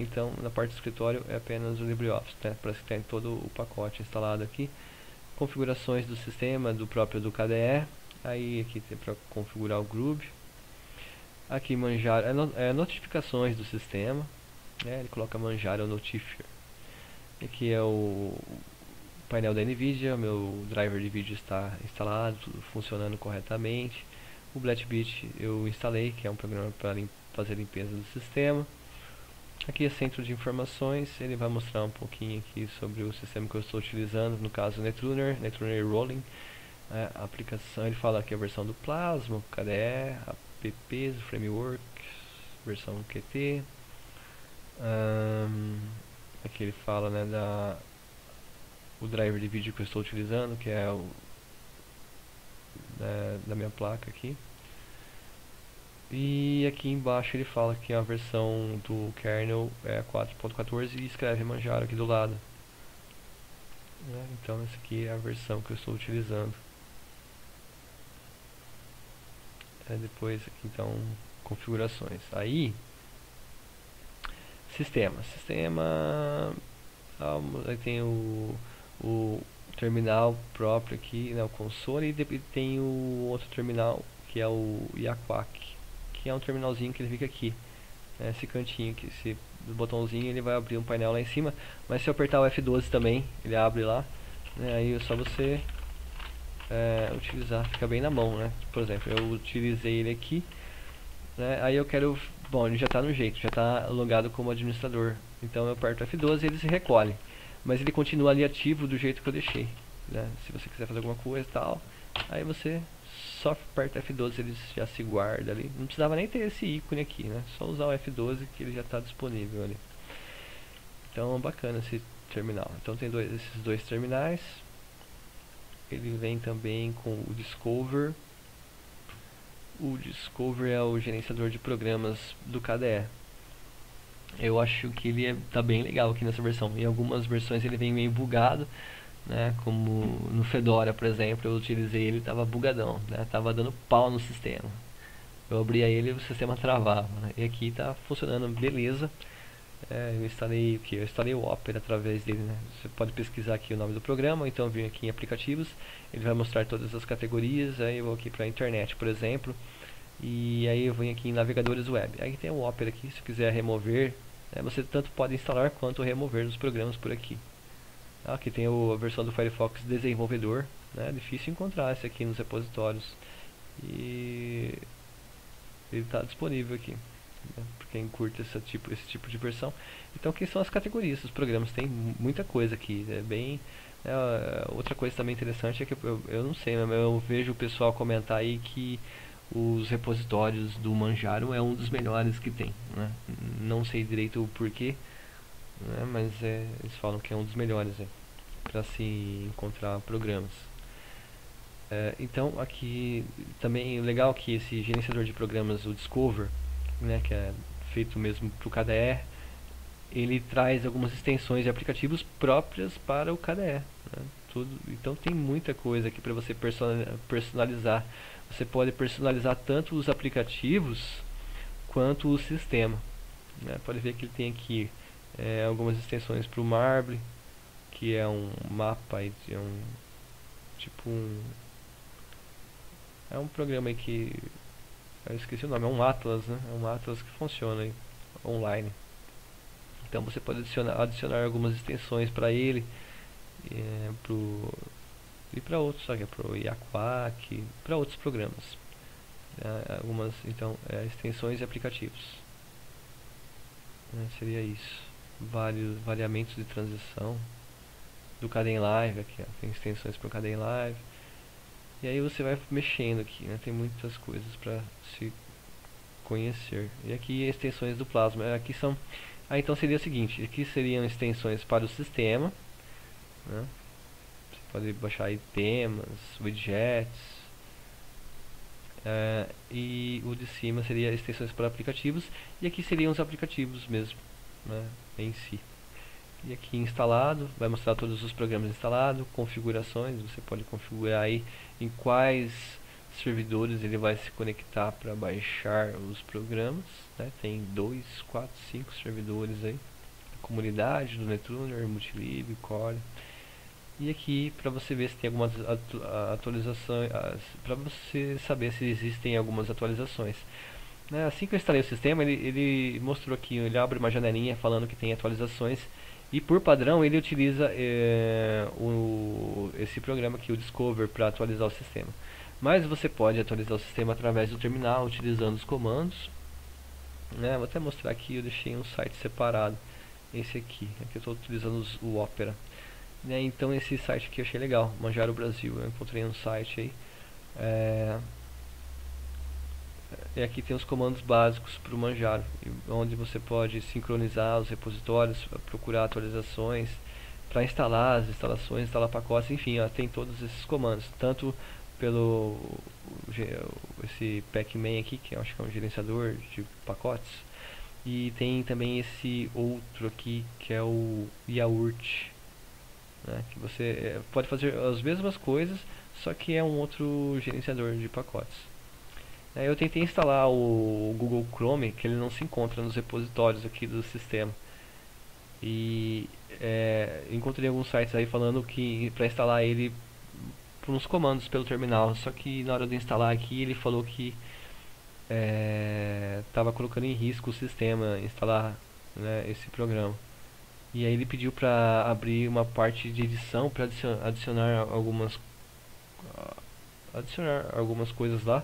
Então na parte do escritório é apenas o LibreOffice, né? Parece que tem todo o pacote instalado aqui. Configurações do sistema, do KDE. Aí aqui tem para configurar o Groove. Aqui Manjaro, notificações do sistema, né? Ele coloca Manjaro Notifier. Aqui é o painel da NVIDIA, meu driver de vídeo está instalado, tudo funcionando corretamente. O BlatBit eu instalei, que é um programa para fazer limpeza do sistema. Aqui é centro de informações, ele vai mostrar um pouquinho aqui sobre o sistema que eu estou utilizando, no caso Netrunner, Netrunner Rolling, a aplicação, ele fala aqui a versão do Plasma, KDE, apps, framework, versão QT, aqui ele fala, né, o driver de vídeo que eu estou utilizando, que é o da minha placa aqui. E aqui embaixo ele fala que a versão do kernel é 4.14 e escreve Manjaro aqui do lado. Então essa aqui é a versão que eu estou utilizando. Depois aqui então configurações. Aí sistema. Aí tem o terminal próprio aqui, né, o console, e tem o outro terminal que é o Iaquac, que é um terminalzinho que ele fica aqui, né, esse cantinho aqui, esse botãozinho, ele vai abrir um painel lá em cima, mas se eu apertar o F12 também, ele abre lá, né, aí é só você utilizar, fica bem na mão, né, por exemplo, eu utilizei ele aqui, né, aí eu quero, bom, ele já está no jeito, já está logado como administrador, então eu aperto F12 e ele se recolhe, mas ele continua ali ativo do jeito que eu deixei, né? Se você quiser fazer alguma coisa e tal, aí você só aperta F12, ele já se guarda ali, não precisava nem ter esse ícone aqui, né? Só usar o F12 que ele já está disponível ali. Então bacana esse terminal. Então tem esses dois terminais, ele vem também com o Discover. O Discover é o gerenciador de programas do KDE. Eu acho que ele tá bem legal aqui nessa versão. Em algumas versões ele vem meio bugado, né? Como no Fedora, por exemplo, eu utilizei ele, tava bugadão, né? Tava dando pau no sistema. Eu abria ele e o sistema travava, né? E aqui tá funcionando, beleza. É, eu instalei o que? Eu instalei o Opera através dele, né? Você pode pesquisar aqui o nome do programa, então eu vim aqui em aplicativos, ele vai mostrar todas as categorias, aí eu vou aqui para a internet, por exemplo. E aí eu venho aqui em navegadores web. Aí tem o Opera aqui, se quiser remover, né, você tanto pode instalar quanto remover os programas por aqui. Aqui tem a versão do Firefox desenvolvedor, né, é difícil encontrar esse aqui nos repositórios. E ele está disponível aqui, né, para quem curte esse tipo de versão. Então aqui são as categorias, os programas, tem muita coisa aqui, é bem... outra coisa também interessante é que eu não sei, mas eu vejo o pessoal comentar aí que os repositórios do Manjaro é um dos melhores que tem, né? Não sei direito o porquê, né? Mas eles falam que é um dos melhores para se encontrar programas. Então aqui também é legal que esse gerenciador de programas, o Discover, né, que é feito mesmo para o KDE, ele traz algumas extensões de aplicativos próprias para o KDE, né? Então tem muita coisa aqui para você personalizar. Você pode personalizar tanto os aplicativos quanto o sistema, né? Pode ver que ele tem aqui algumas extensões para o Marble, que é um mapa, é um programa aí que eu esqueci o nome, é um Atlas, né? É um Atlas que funciona aí, online. Então você pode adicionar algumas extensões para ele, e para outros, sabe, para o Iaquac, para outros programas, algumas, então, extensões e aplicativos, seria isso. Vários variamentos de transição do Kdenlive aqui, ó, tem extensões para o Kdenlive, e aí você vai mexendo aqui, né, tem muitas coisas para se conhecer. E aqui extensões do Plasma, aqui são, então seria o seguinte, aqui seriam extensões para o sistema, né? Pode baixar aí temas, widgets, e o de cima seria extensões para aplicativos, e aqui seriam os aplicativos mesmo, né, em si. E aqui instalado, vai mostrar todos os programas instalados, configurações, você pode configurar aí em quais servidores ele vai se conectar para baixar os programas, né, tem 2, 4, 5 servidores aí, a comunidade do Netrunner, Multilib, Core. E aqui para você ver se tem algumas atualizações, para você saber se existem algumas atualizações, né? Assim que eu instalei o sistema, ele mostrou aqui, ele abre uma janelinha falando que tem atualizações, e por padrão ele utiliza esse programa aqui, o Discover, para atualizar o sistema. Mas você pode atualizar o sistema através do terminal, utilizando os comandos, né? Vou até mostrar aqui, eu deixei um site separado, esse aqui, aqui eu estou utilizando o Opera. Então esse site aqui eu achei legal, Manjaro Brasil, eu encontrei um site aí, e aqui tem os comandos básicos para o Manjaro, onde você pode sincronizar os repositórios, procurar atualizações, para instalar as instalações, instalar pacotes, enfim, ó, tem todos esses comandos, tanto pelo esse Pac-Man aqui, que eu acho que é um gerenciador de pacotes, e tem também esse outro aqui, que é o Yaurt, né, que você pode fazer as mesmas coisas, só que é um outro gerenciador de pacotes. Eu tentei instalar o Google Chrome, que ele não se encontra nos repositórios aqui do sistema, e encontrei alguns sites aí falando que para instalar ele por uns comandos pelo terminal, só que na hora de instalar aqui ele falou que estava colocando em risco o sistema instalar, né, esse programa. E aí ele pediu para abrir uma parte de edição para adicionar algumas coisas lá,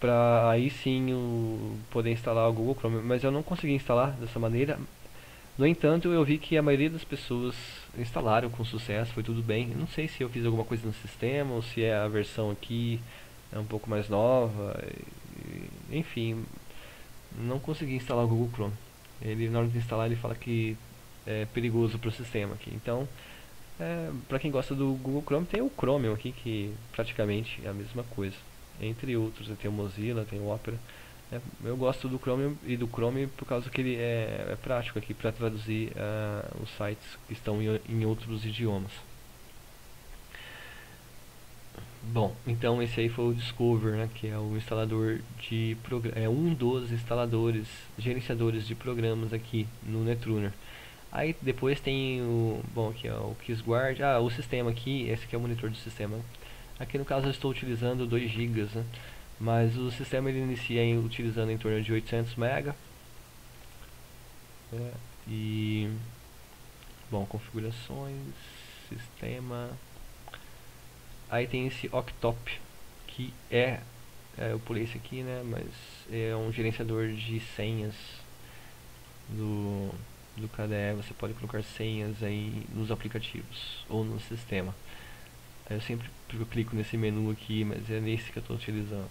para aí sim poder instalar o Google Chrome. Mas eu não consegui instalar dessa maneira. No entanto, eu vi que a maioria das pessoas instalaram com sucesso, foi tudo bem. Eu não sei se eu fiz alguma coisa no sistema ou se é a versão aqui é um pouco mais nova. Enfim, não consegui instalar o Google Chrome. Ele, na hora de instalar, ele fala que é perigoso para o sistema aqui. Então, para quem gosta do Google Chrome, tem o Chromium aqui, que praticamente é a mesma coisa. Entre outros, tem o Mozilla, tem o Opera. Eu gosto do Chromium e do Chrome por causa que ele é prático aqui para traduzir os sites que estão em outros idiomas. Bom, então esse aí foi o Discover, né, que é o instalador de um dos instaladores, gerenciadores de programas aqui no Netrunner. Aí depois tem o, bom, aqui ó, o KissGuard, o sistema aqui, esse aqui é o monitor do sistema. Aqui no caso eu estou utilizando 2 GB, né, mas o sistema ele inicia utilizando em torno de 800 MB. E, bom, configurações, sistema. Aí tem esse Octopi, que eu pulei isso aqui, né, mas é um gerenciador de senhas do KDE. Você pode colocar senhas aí nos aplicativos ou no sistema. Eu sempre clico nesse menu aqui, mas é nesse que eu estou utilizando.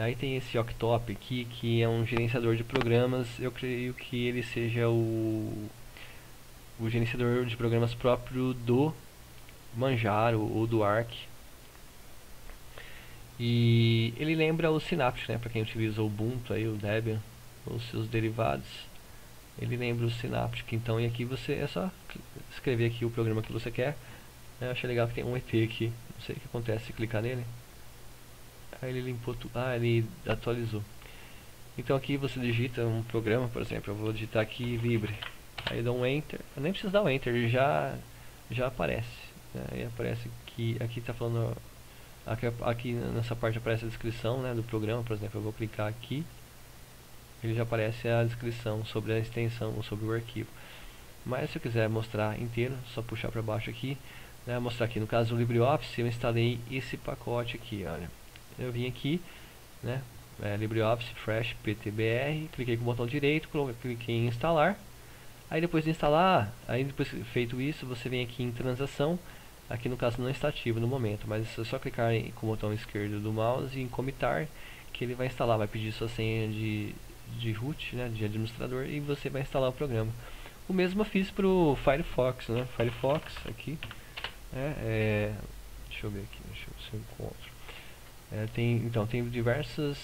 Aí tem esse Octopi aqui, que é um gerenciador de programas. Eu creio que ele seja o gerenciador de programas próprio do Manjaro ou do Arch, e ele lembra o Synaptic, né, para quem utiliza o Ubuntu, aí, o Debian ou seus derivados. Ele lembra o Synaptic, então, e aqui você é só escrever aqui o programa que você quer. Eu achei legal que tem um ET aqui, não sei o que acontece se clicar nele. Aí ele limpou tudo, ele atualizou. Então aqui você digita um programa, por exemplo, eu vou digitar aqui Libre, aí eu dou um Enter, eu nem preciso dar um Enter, já aparece. Aí aparece que aqui está falando, aqui nessa parte aparece a descrição, né, do programa. Por exemplo, eu vou clicar aqui, ele já aparece a descrição sobre a extensão ou sobre o arquivo. Mas se eu quiser mostrar inteiro, só puxar para baixo aqui, né, mostrar aqui. No caso do LibreOffice, eu instalei esse pacote aqui, olha. Eu vim aqui, né, LibreOffice Fresh PTBR, cliquei com o botão direito, cliquei em instalar. Aí depois de instalar, aí depois feito isso, você vem aqui em transação. Aqui no caso não está ativo no momento, mas é só clicar com o botão esquerdo do mouse e em comitar, que ele vai instalar, vai pedir sua senha de root, né, de administrador, e você vai instalar o programa. O mesmo eu fiz para o Firefox, né, Firefox aqui, deixa eu ver aqui, deixa eu ver se eu encontro. Tem diversas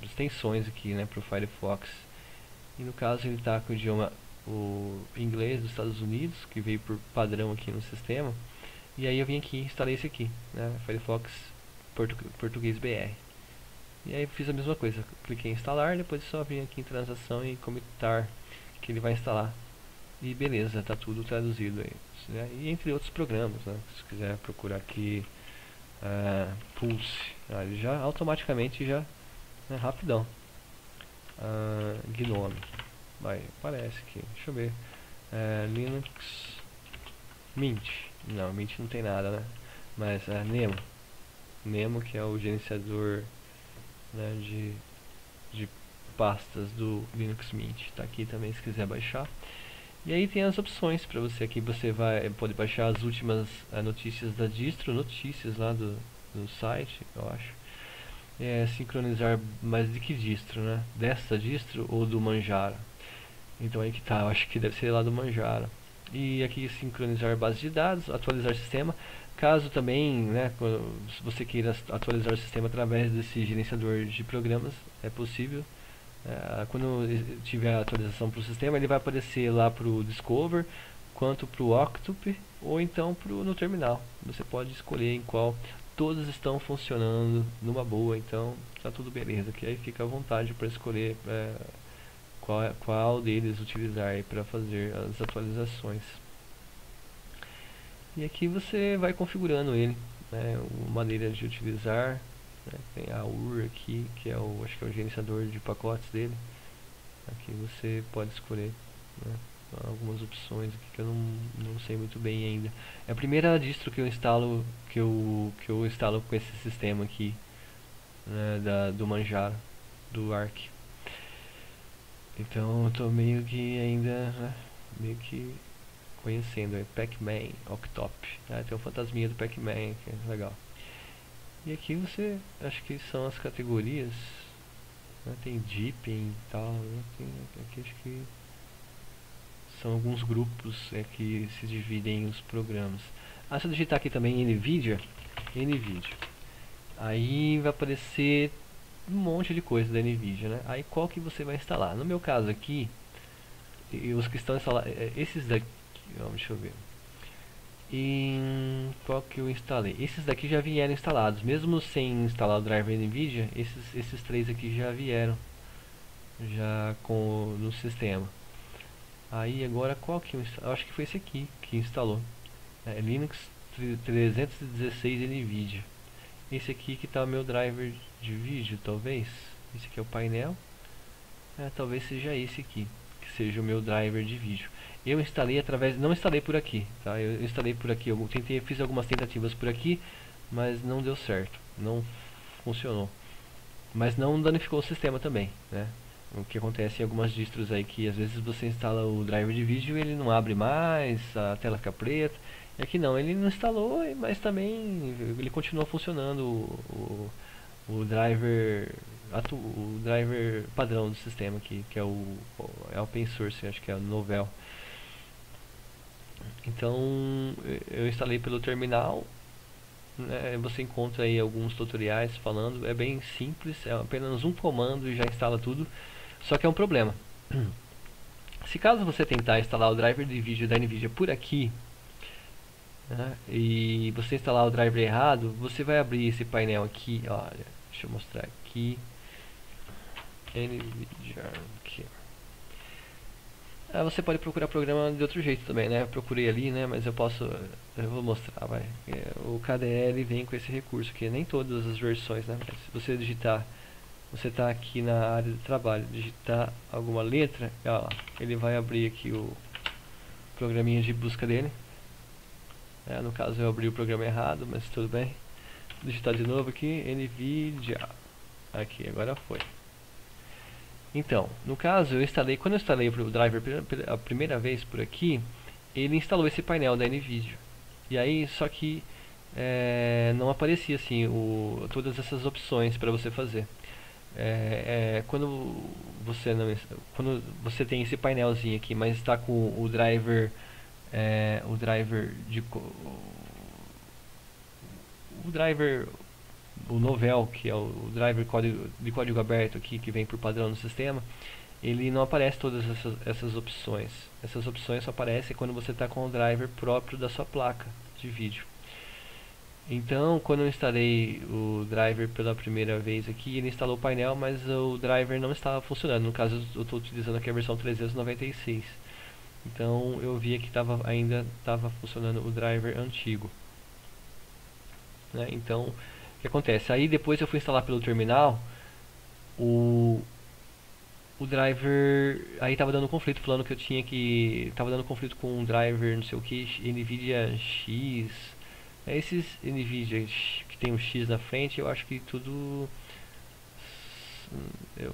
extensões aqui, né, para o Firefox, e no caso ele está com o idioma inglês dos Estados Unidos, que veio por padrão aqui no sistema. E aí eu vim aqui e instalei esse aqui, né, Firefox Português BR. E aí eu fiz a mesma coisa, cliquei em instalar, depois só vim aqui em transação e comitar, que ele vai instalar. E beleza, tá tudo traduzido aí, né? E entre outros programas, né, se quiser procurar aqui Pulse, ele já automaticamente já, né, rapidão. GNOME vai, parece que, deixa eu ver, Linux Mint, não, Mint não tem nada, né, mas Nemo, que é o gerenciador, né, de pastas do Linux Mint, tá aqui também se quiser baixar. E aí tem as opções para você aqui, você pode baixar as últimas notícias da distro, notícias lá do site, eu acho. Sincronizar, mas de que distro, né? Dessa distro ou do Manjaro? Então aí que tá, eu acho que deve ser lá do Manjaro. E aqui sincronizar base de dados, atualizar sistema. Caso também, né, se você queira atualizar o sistema através desse gerenciador de programas, é possível. Quando tiver a atualização para o sistema, ele vai aparecer lá para o Discover, quanto para o Octopi, ou então no terminal. Você pode escolher em qual todas estão funcionando numa boa, então tá tudo beleza. Que aí fica à vontade para escolher qual deles utilizar para fazer as atualizações. E aqui você vai configurando ele, né, uma maneira de utilizar, né, tem a UR aqui, que é o, acho que é o gerenciador de pacotes dele. Aqui você pode escolher, né, algumas opções aqui que eu não sei muito bem ainda. É a primeira distro que eu instalo, que eu instalo com esse sistema aqui, né, do Manjaro, do Arch. Então eu tô meio que ainda, né, meio que conhecendo, é Pac-Man, Octopi, ah, tem um fantasminha do Pac-Man, que é legal. E aqui você, acho que são as categorias, né, tem Deepin e tal, né, tem, aqui acho que são alguns grupos que se dividem os programas. Ah, se eu digitar aqui também NVIDIA, aí vai aparecer um monte de coisa da NVIDIA, né, aí qual que você vai instalar. No meu caso aqui, e os que estão instalados, esses daqui, deixa eu ver, e qual que eu instalei, esses daqui já vieram instalados, mesmo sem instalar o driver NVIDIA, esses três aqui já vieram, já no sistema. Aí agora qual que eu instalei, acho que foi esse aqui que instalou, é Linux 316 NVIDIA, esse aqui que está o meu driver de vídeo, talvez, esse aqui é o painel, talvez seja esse aqui, que seja o meu driver de vídeo. Eu instalei através, não instalei por aqui, tá? Eu instalei por aqui, eu tentei, fiz algumas tentativas por aqui, mas não deu certo, não funcionou. Mas não danificou o sistema também, né? O que acontece em algumas distros aí, que às vezes você instala o driver de vídeo e ele não abre mais, a tela fica preta. É que não, ele não instalou, mas também ele continua funcionando o driver, o driver padrão do sistema aqui, que é o open source, acho que é o Novell. Então eu instalei pelo terminal, né, você encontra aí alguns tutoriais falando, é bem simples, é apenas um comando e já instala tudo. Só que é um problema, se caso você tentar instalar o driver de vídeo da NVIDIA por aqui, né, e você instalar o driver errado, você vai abrir esse painel aqui, olha, deixa eu mostrar aqui, NVIDIA aqui. Ah, você pode procurar programa de outro jeito também, né? Eu procurei ali, né? Mas eu vou mostrar, vai. O KDE vem com esse recurso aqui, nem todas as versões, né? Mas se você digitar, você está aqui na área de trabalho, digitar alguma letra, ó lá, ele vai abrir aqui o programinha de busca dele. É, no caso eu abri o programa errado, mas tudo bem. Vou digitar de novo aqui, NVIDIA. Aqui, agora foi. Então, no caso, eu instalei, quando eu instalei o driver pela primeira vez por aqui, ele instalou esse painel da NVIDIA. E aí, só que não aparecia assim todas essas opções para você fazer. Quando você tem esse painelzinho aqui, mas está com o driver, o Novell, que é o driver de código aberto aqui, que vem por padrão no sistema, ele não aparece todas essas opções. Essas opções só aparecem quando você está com o driver próprio da sua placa de vídeo. Então, quando eu instalei o driver pela primeira vez aqui, ele instalou o painel, mas o driver não estava funcionando. No caso, eu estou utilizando aqui a versão 396. Então, eu via que ainda estava funcionando o driver antigo, né? Então, o que acontece? Aí depois eu fui instalar pelo terminal, o driver aí estava dando conflito, falando que eu tinha que, estava dando conflito com um driver não sei o que, NVIDIA X, esses NVIDIA que tem um X na frente, eu acho que tudo, eu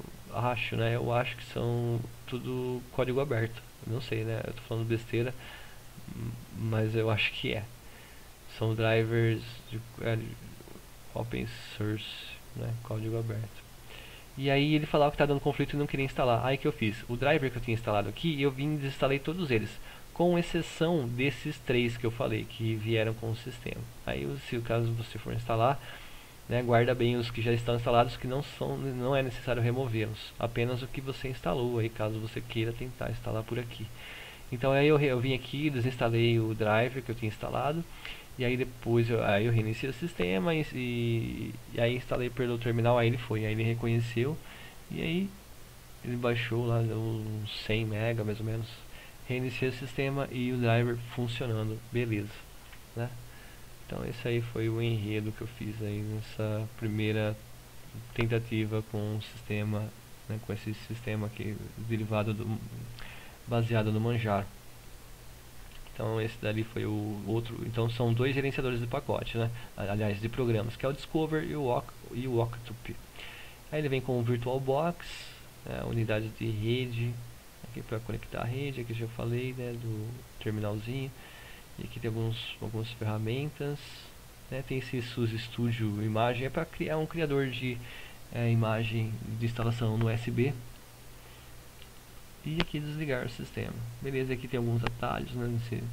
acho que são tudo código aberto, não sei, né, eu tô falando besteira, mas eu acho que são drivers de open source, né, código aberto. E aí ele falava que está dando conflito e não queria instalar. Aí que eu fiz? O driver que eu tinha instalado aqui, eu vim e desinstalei todos eles, com exceção desses três que eu falei, que vieram com o sistema. Aí, se o caso você for instalar, né, guarda bem os que já estão instalados, que não é necessário removê-los, apenas o que você instalou, aí caso você queira tentar instalar por aqui. Então aí eu vim aqui, desinstalei o driver que eu tinha instalado, E aí depois eu reiniciei o sistema e aí instalei pelo terminal, aí ele foi, aí ele reconheceu e aí ele baixou lá uns 100 MB mais ou menos. Reiniciei o sistema e o driver funcionando, beleza, né? Então esse aí foi o enredo que eu fiz aí nessa primeira tentativa com o sistema, né, com esse sistema aqui derivado do, baseado no Manjaro. Então esse dali foi o outro. Então são dois gerenciadores de pacote, né? Aliás, de programas, que é o Discover e o Octopi. Aí ele vem com o VirtualBox, né, unidade de rede, aqui para conectar a rede, aqui já falei, né, do terminalzinho. E aqui tem algumas ferramentas, né? Tem esse SUSE Studio Imagem, é para criar um criador de imagem de instalação no USB. E aqui desligar o sistema. Beleza, aqui tem alguns atalhos, né, nesse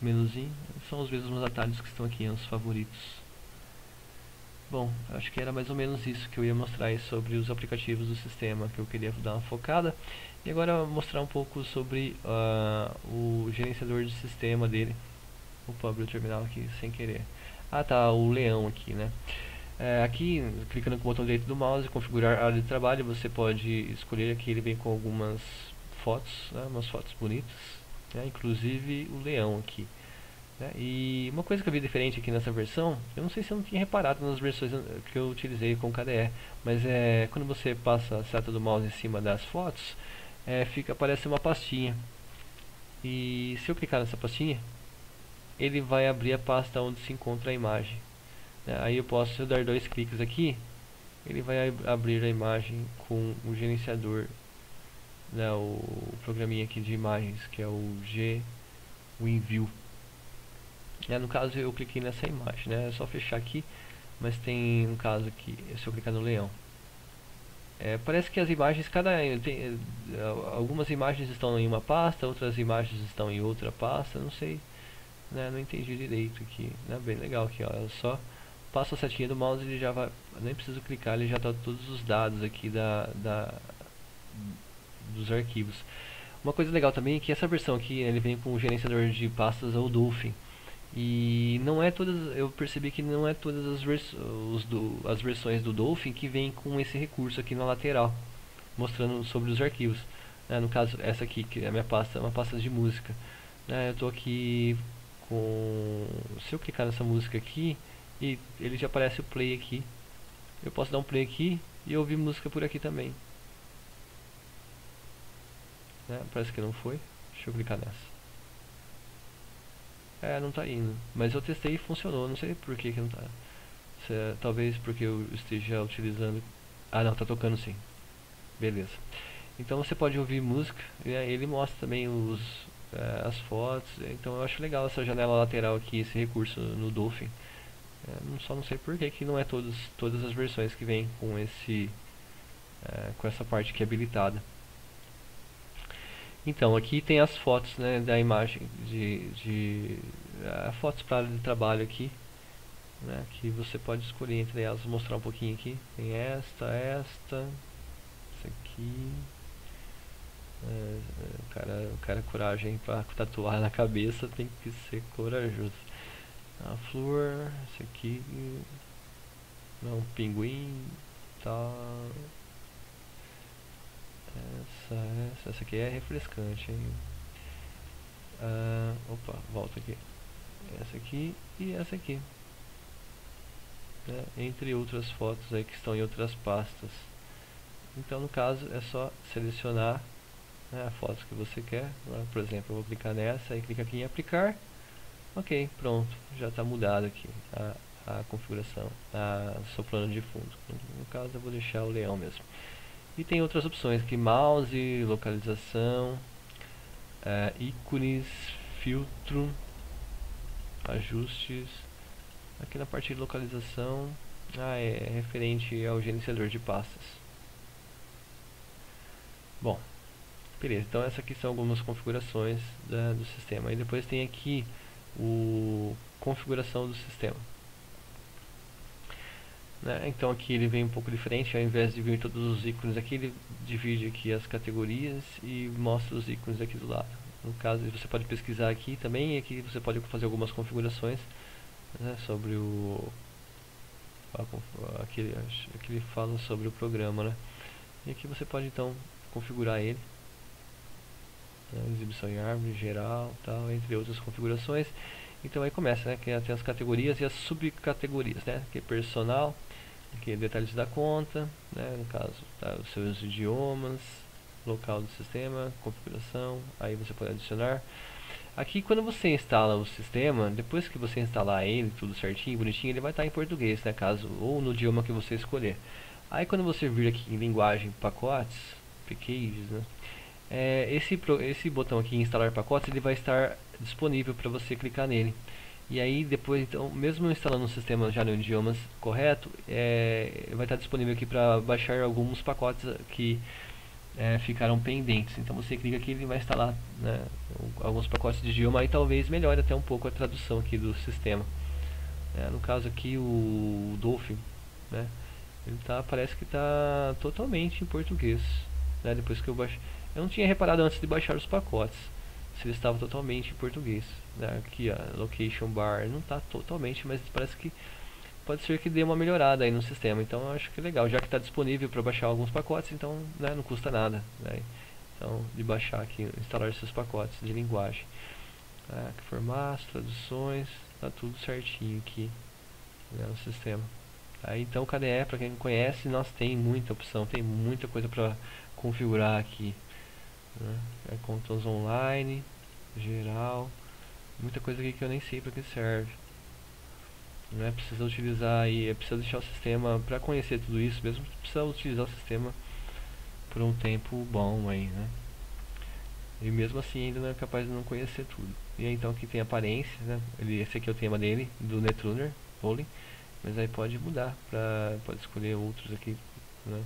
menuzinho. São os mesmos atalhos que estão aqui, os favoritos. Bom, acho que era mais ou menos isso que eu ia mostrar aí sobre os aplicativos do sistema, que eu queria dar uma focada. E agora eu vou mostrar um pouco sobre o gerenciador de sistema dele. Opa, abri o terminal aqui sem querer. Ah tá, o leão aqui, né. Aqui, clicando com o botão direito do mouse, configurar a área de trabalho, você pode escolher. Aqui ele vem com algumas fotos, né, umas fotos bonitas, né, inclusive o leão aqui, né. E uma coisa que eu vi diferente aqui nessa versão, eu não sei se eu não tinha reparado nas versões que eu utilizei com o KDE, mas quando você passa a seta do mouse em cima das fotos, aparece uma pastinha, e se eu clicar nessa pastinha, ele vai abrir a pasta onde se encontra a imagem, né. Aí eu posso dar dois cliques aqui, ele vai abrir a imagem com o gerenciador, né, o programinha aqui de imagens, que é o GWinView. No caso eu cliquei nessa imagem, né, é só fechar aqui, mas tem um caso aqui, se eu clicar no leão, parece que as imagens, algumas imagens estão em uma pasta, outras imagens estão em outra pasta, não sei, né, não entendi direito aqui, né, bem legal aqui, ó, eu só passo a setinha do mouse e ele já vai, nem preciso clicar, ele já está todos os dados aqui dos arquivos. Uma coisa legal também é que essa versão aqui, ele vem com o gerenciador de pastas ou Dolphin, e não é todas, eu percebi que não é todas as versões do Dolphin que vem com esse recurso aqui na lateral mostrando sobre os arquivos, né, no caso essa aqui que é a minha pasta, uma pasta de música, né, eu estou aqui com, se eu clicar nessa música aqui e ele já aparece o play aqui, eu posso dar um play aqui e ouvir música por aqui também. Parece que não foi, deixa eu clicar nessa, não está indo, mas eu testei e funcionou, não sei por que não está. Talvez porque eu esteja utilizando, não, está tocando sim, beleza. Então você pode ouvir música, ele mostra também as fotos, então eu acho legal essa janela lateral aqui, esse recurso no Dolphin. Só não sei por que não é todas as versões que vêm com com essa parte aqui habilitada. Então aqui tem as fotos, né, da imagem fotos para área de trabalho aqui, né, que você pode escolher entre elas. Vou mostrar um pouquinho aqui. Tem essa aqui. O cara coragem para tatuar na cabeça, tem que ser corajoso. A flor, esse aqui, não, um pinguim, tal. Essa aqui é refrescante, hein? Opa, volta aqui. Essa aqui e essa aqui, né? Entre outras fotos aí que estão em outras pastas. Então no caso é só selecionar, né, a foto que você quer. Por exemplo, eu vou clicar nessa e clica aqui em aplicar. Ok, pronto, já está mudado aqui a configuração, seu plano de fundo. No caso eu vou deixar o leão mesmo. E tem outras opções aqui, mouse, localização, ícones, filtro, ajustes. Aqui na parte de localização, é referente ao gerenciador de pastas. Bom, beleza, então essas aqui são algumas configurações do sistema. E depois tem aqui o configuração do sistema. Né? Então aqui ele vem um pouco diferente, ao invés de vir todos os ícones aqui, ele divide aqui as categorias e mostra os ícones aqui do lado. No caso, você pode pesquisar aqui também, e aqui você pode fazer algumas configurações, né, sobre o... Aqui ele fala sobre o programa, né? E aqui você pode então configurar ele, né, exibição em árvore, geral, tal, entre outras configurações. Então aí começa, né, que tem as categorias e as subcategorias, né, que é personal, aqui é detalhes da conta, né, no caso, tá, os seus idiomas, local do sistema, configuração, aí você pode adicionar. Aqui quando você instala o sistema, depois que você instalar ele, tudo certinho, bonitinho, ele vai estar em português, né, caso, ou no idioma que você escolher. Aí quando você vir aqui em linguagem, pacotes, packages, né, esse botão aqui, instalar pacotes, ele vai estar disponível para você clicar nele. E aí depois, então, mesmo instalando o sistema já no idioma correto, vai estar disponível aqui para baixar alguns pacotes que ficaram pendentes. Então você clica aqui, ele vai instalar, né, alguns pacotes de idioma e talvez melhore até um pouco a tradução aqui do sistema. No caso aqui o Dolphin, né, ele tá, parece que está totalmente em português, né, depois que eu baixei. Eu não tinha reparado antes de baixar os pacotes se ele estava totalmente em português, né. Aqui a location bar não está totalmente, mas parece que pode ser que dê uma melhorada aí no sistema. Então eu acho que é legal, já que está disponível para baixar alguns pacotes, então, né, não custa nada, né, então de baixar aqui, instalar esses pacotes de linguagem, tá, formatos, traduções, está tudo certinho aqui, né, no sistema. Tá, então o KDE, para quem não conhece, nós tem muita opção, tem muita coisa para configurar aqui, né, contas online, geral, muita coisa aqui que eu nem sei para que serve. Né, precisa utilizar aí, precisa deixar o sistema para conhecer tudo isso, mesmo precisa utilizar o sistema por um tempo bom aí, né, e mesmo assim ainda não é capaz de não conhecer tudo. E aí, então aqui tem aparência, né, esse aqui é o tema dele, do Netrunner, mas aí pode mudar, pode escolher outros aqui, né.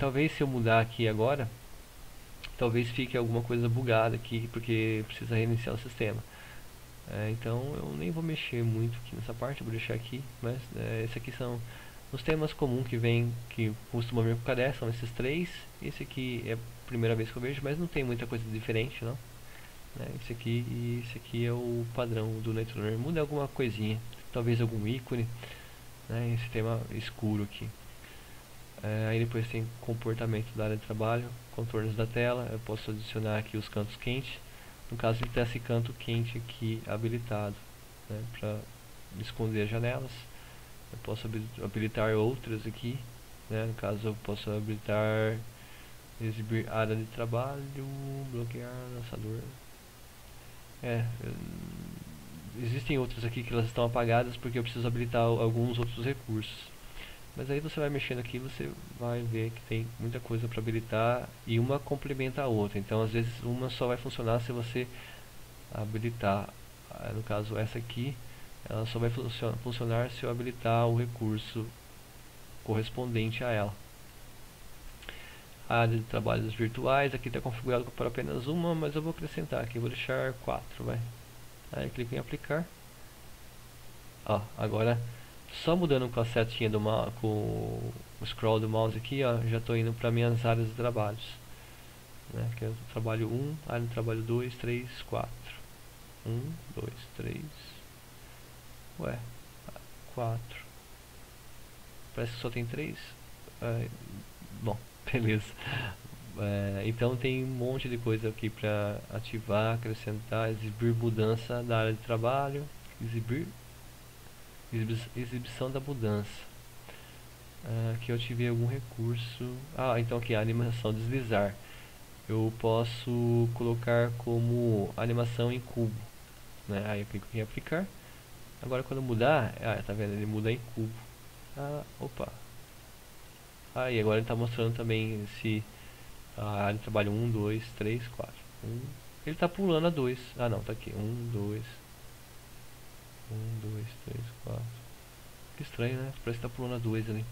Talvez se eu mudar aqui agora, talvez fique alguma coisa bugada aqui, porque precisa reiniciar o sistema. Então eu nem vou mexer muito aqui nessa parte, vou deixar aqui, mas esses aqui são os temas comuns que costuma vir com o KDE, são esses três. Esse aqui é a primeira vez que eu vejo, mas não tem muita coisa diferente, não, né, esse aqui e esse aqui é o padrão do Netrunner, muda alguma coisinha, talvez algum ícone, né, esse tema escuro aqui. Aí depois tem comportamento da área de trabalho, contornos da tela, eu posso adicionar aqui os cantos quentes. No caso, ele tem esse canto quente aqui habilitado, né, para esconder as janelas. Eu posso habilitar outras aqui, né, no caso eu posso habilitar exibir área de trabalho, bloquear lançador. Existem outras aqui que elas estão apagadas porque eu preciso habilitar alguns outros recursos. Mas aí você vai mexendo aqui, você vai ver que tem muita coisa para habilitar e uma complementa a outra. Então às vezes uma só vai funcionar se você habilitar. No caso essa aqui, ela só vai funcionar se eu habilitar o recurso correspondente a ela. A área de trabalhos virtuais, aqui está configurado para apenas uma, mas eu vou acrescentar aqui, vou deixar 4, vai. Aí eu clico em aplicar. Ó, agora... só mudando com a setinha do mouse, com o scroll do mouse aqui, ó, já estou indo para minhas áreas de trabalhos, né, que é o trabalho 1, área de trabalho 2, 3, 4, 1, 2, 3, ué, 4, parece que só tem 3, bom, beleza. Então tem um monte de coisa aqui para ativar, acrescentar, exibir mudança da área de trabalho, exibição da mudança. Aqui eu ativei algum recurso. Então aqui a animação deslizar, eu posso colocar como animação em cubo, né? Aí eu clico em aplicar. Agora quando mudar, tá vendo? Ele muda em cubo. Aí agora ele está mostrando também se a área de trabalho 1, 2, 3, 4. Ele está pulando a 2. Não, tá aqui. 1, 2. 1, 2, 3, 4. Que estranho, né? Parece que tá pulando a 2 ali.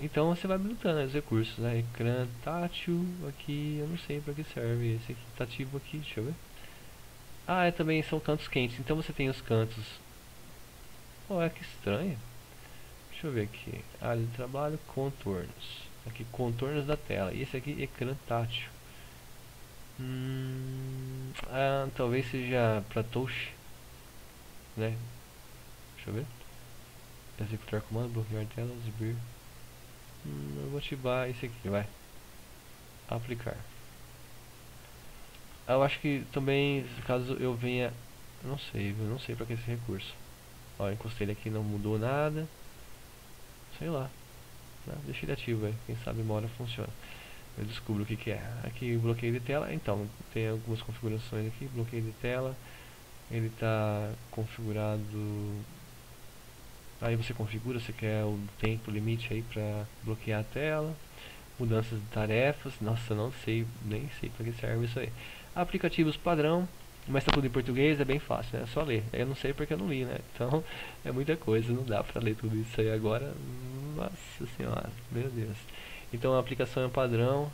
Então você vai habilitando, né, os recursos, né? Ecrã tátil, aqui eu não sei para que serve. Esse aqui tá ativo aqui, deixa eu ver. Também são cantos quentes. Então você tem os cantos. Que estranho. Deixa eu ver aqui. Área de trabalho, contornos. Aqui, contornos da tela. E esse aqui, ecrã tátil. Talvez seja para touch. né? Deixa eu ver. Executar comando, bloquear tela, exibir. Eu vou ativar esse aqui, vai. Aplicar. Eu acho que também, caso eu venha... Eu não sei pra que esse recurso. Ó, eu encostei ele aqui, não mudou nada. Sei lá. Não, deixa ele ativo, véio. Quem sabe uma hora funciona. Eu descubro o que que é. Aqui, bloqueio de tela. Então, tem algumas configurações aqui. Bloqueio de tela. Ele tá configurado... Aí você configura, você quer o tempo limite aí pra bloquear a tela. Mudanças de tarefas. Nossa, não sei, nem sei pra que serve isso aí. Aplicativos padrão. Mas tá tudo em português, é bem fácil, né? É só ler. Eu não sei porque eu não li, né? Então, é muita coisa, não dá pra ler tudo isso aí agora. Nossa senhora, meu Deus. Então a aplicação é um padrão,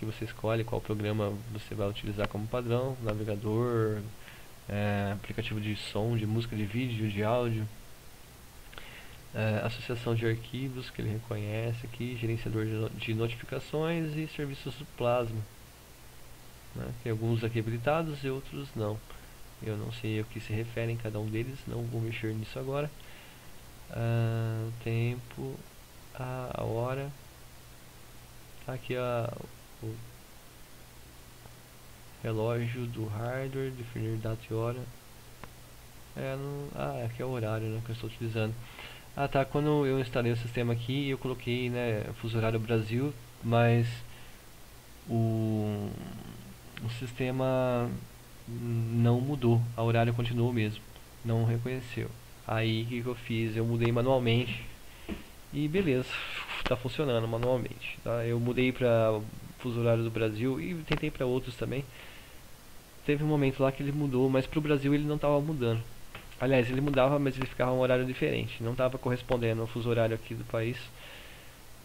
que você escolhe qual programa você vai utilizar como padrão. Navegador, aplicativo de som, de música, de vídeo, de áudio. Associação de arquivos, que ele reconhece aqui. Gerenciador de notificações e serviços do Plasma. Tem alguns aqui habilitados e outros não. Eu não sei ao que se referem cada um deles, não vou mexer nisso agora. Tempo, a hora. Aqui o relógio do hardware, definir data e hora. Aqui é o horário, né, que eu estou utilizando. Tá, quando eu instalei o sistema aqui, eu coloquei, né, fuso horário Brasil, mas o sistema não mudou, o horário continuou o mesmo, não reconheceu. Aí o que eu fiz? Eu mudei manualmente e beleza, tá funcionando manualmente, tá? Eu mudei para fuso horário do Brasil e tentei para outros também. Teve um momento lá que ele mudou, mas para o Brasil ele não estava mudando. Aliás, ele mudava, mas ele ficava um horário diferente, não estava correspondendo ao fuso horário aqui do país.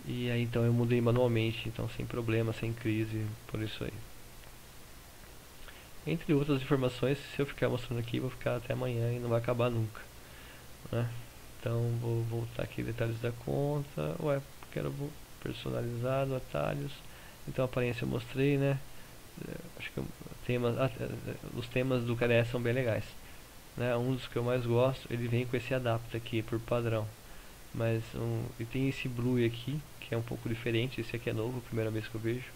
E aí então eu mudei manualmente, então sem problema, sem crise, por isso aí. Entre outras informações, se eu ficar mostrando aqui, vou ficar até amanhã e não vai acabar nunca, né? Então vou voltar aqui, detalhes da conta, quero personalizado, atalhos. Então a aparência eu mostrei, né? Acho que os temas do KDE são bem legais, né? Um dos que eu mais gosto, ele vem com esse adapta aqui, por padrão. Mas e tem esse blue aqui, que é um pouco diferente, esse aqui é novo, primeira vez que eu vejo.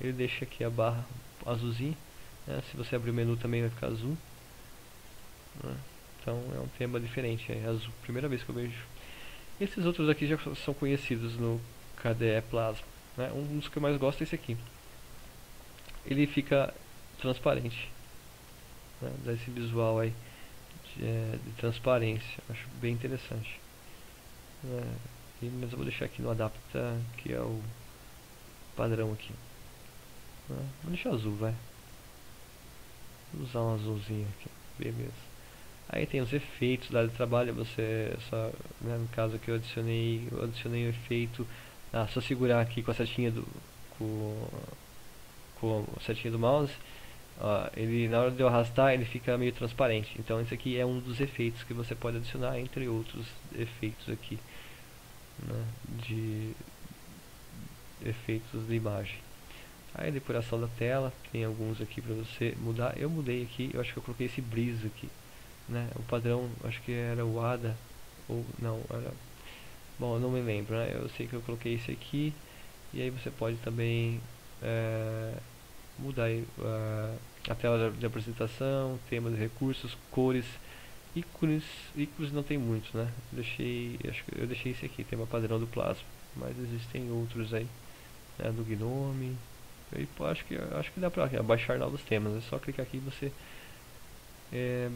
Ele deixa aqui a barra azulzinha, né? Se você abrir o menu também vai ficar azul, né? Então é um tema diferente, é azul, primeira vez que eu vejo. Esses outros aqui já são conhecidos no KDE Plasma, né? Um dos que eu mais gosto é esse aqui. Ele fica transparente, né? Dá esse visual aí de transparência, acho bem interessante. Mas eu vou deixar aqui no adapta, que é o padrão aqui. Vou deixar azul, vai. Vou usar um azulzinho aqui, beleza. Aí tem os efeitos lá de trabalho, você só, né, no caso aqui eu adicionei o efeito. Só segurar aqui com a setinha do com a setinha do mouse. Ele, na hora de eu arrastar, ele fica meio transparente. Então esse aqui é um dos efeitos que você pode adicionar, entre outros efeitos aqui, né, de efeitos de imagem. Aí a depuração da tela, tem alguns aqui pra você mudar. Eu mudei aqui, eu acho que eu coloquei esse brisa aqui, né? O padrão, acho que era o ADA, ou não, era... Bom, eu não me lembro, né? Eu sei que eu coloquei esse aqui. E aí você pode também... mudar aí, a tela de apresentação, tema de recursos, cores, ícones não tem muitos, né? Acho que eu deixei esse aqui, tema padrão do Plasma, mas existem outros aí, né, do GNOME. Acho que dá pra baixar novos temas, é só clicar aqui e você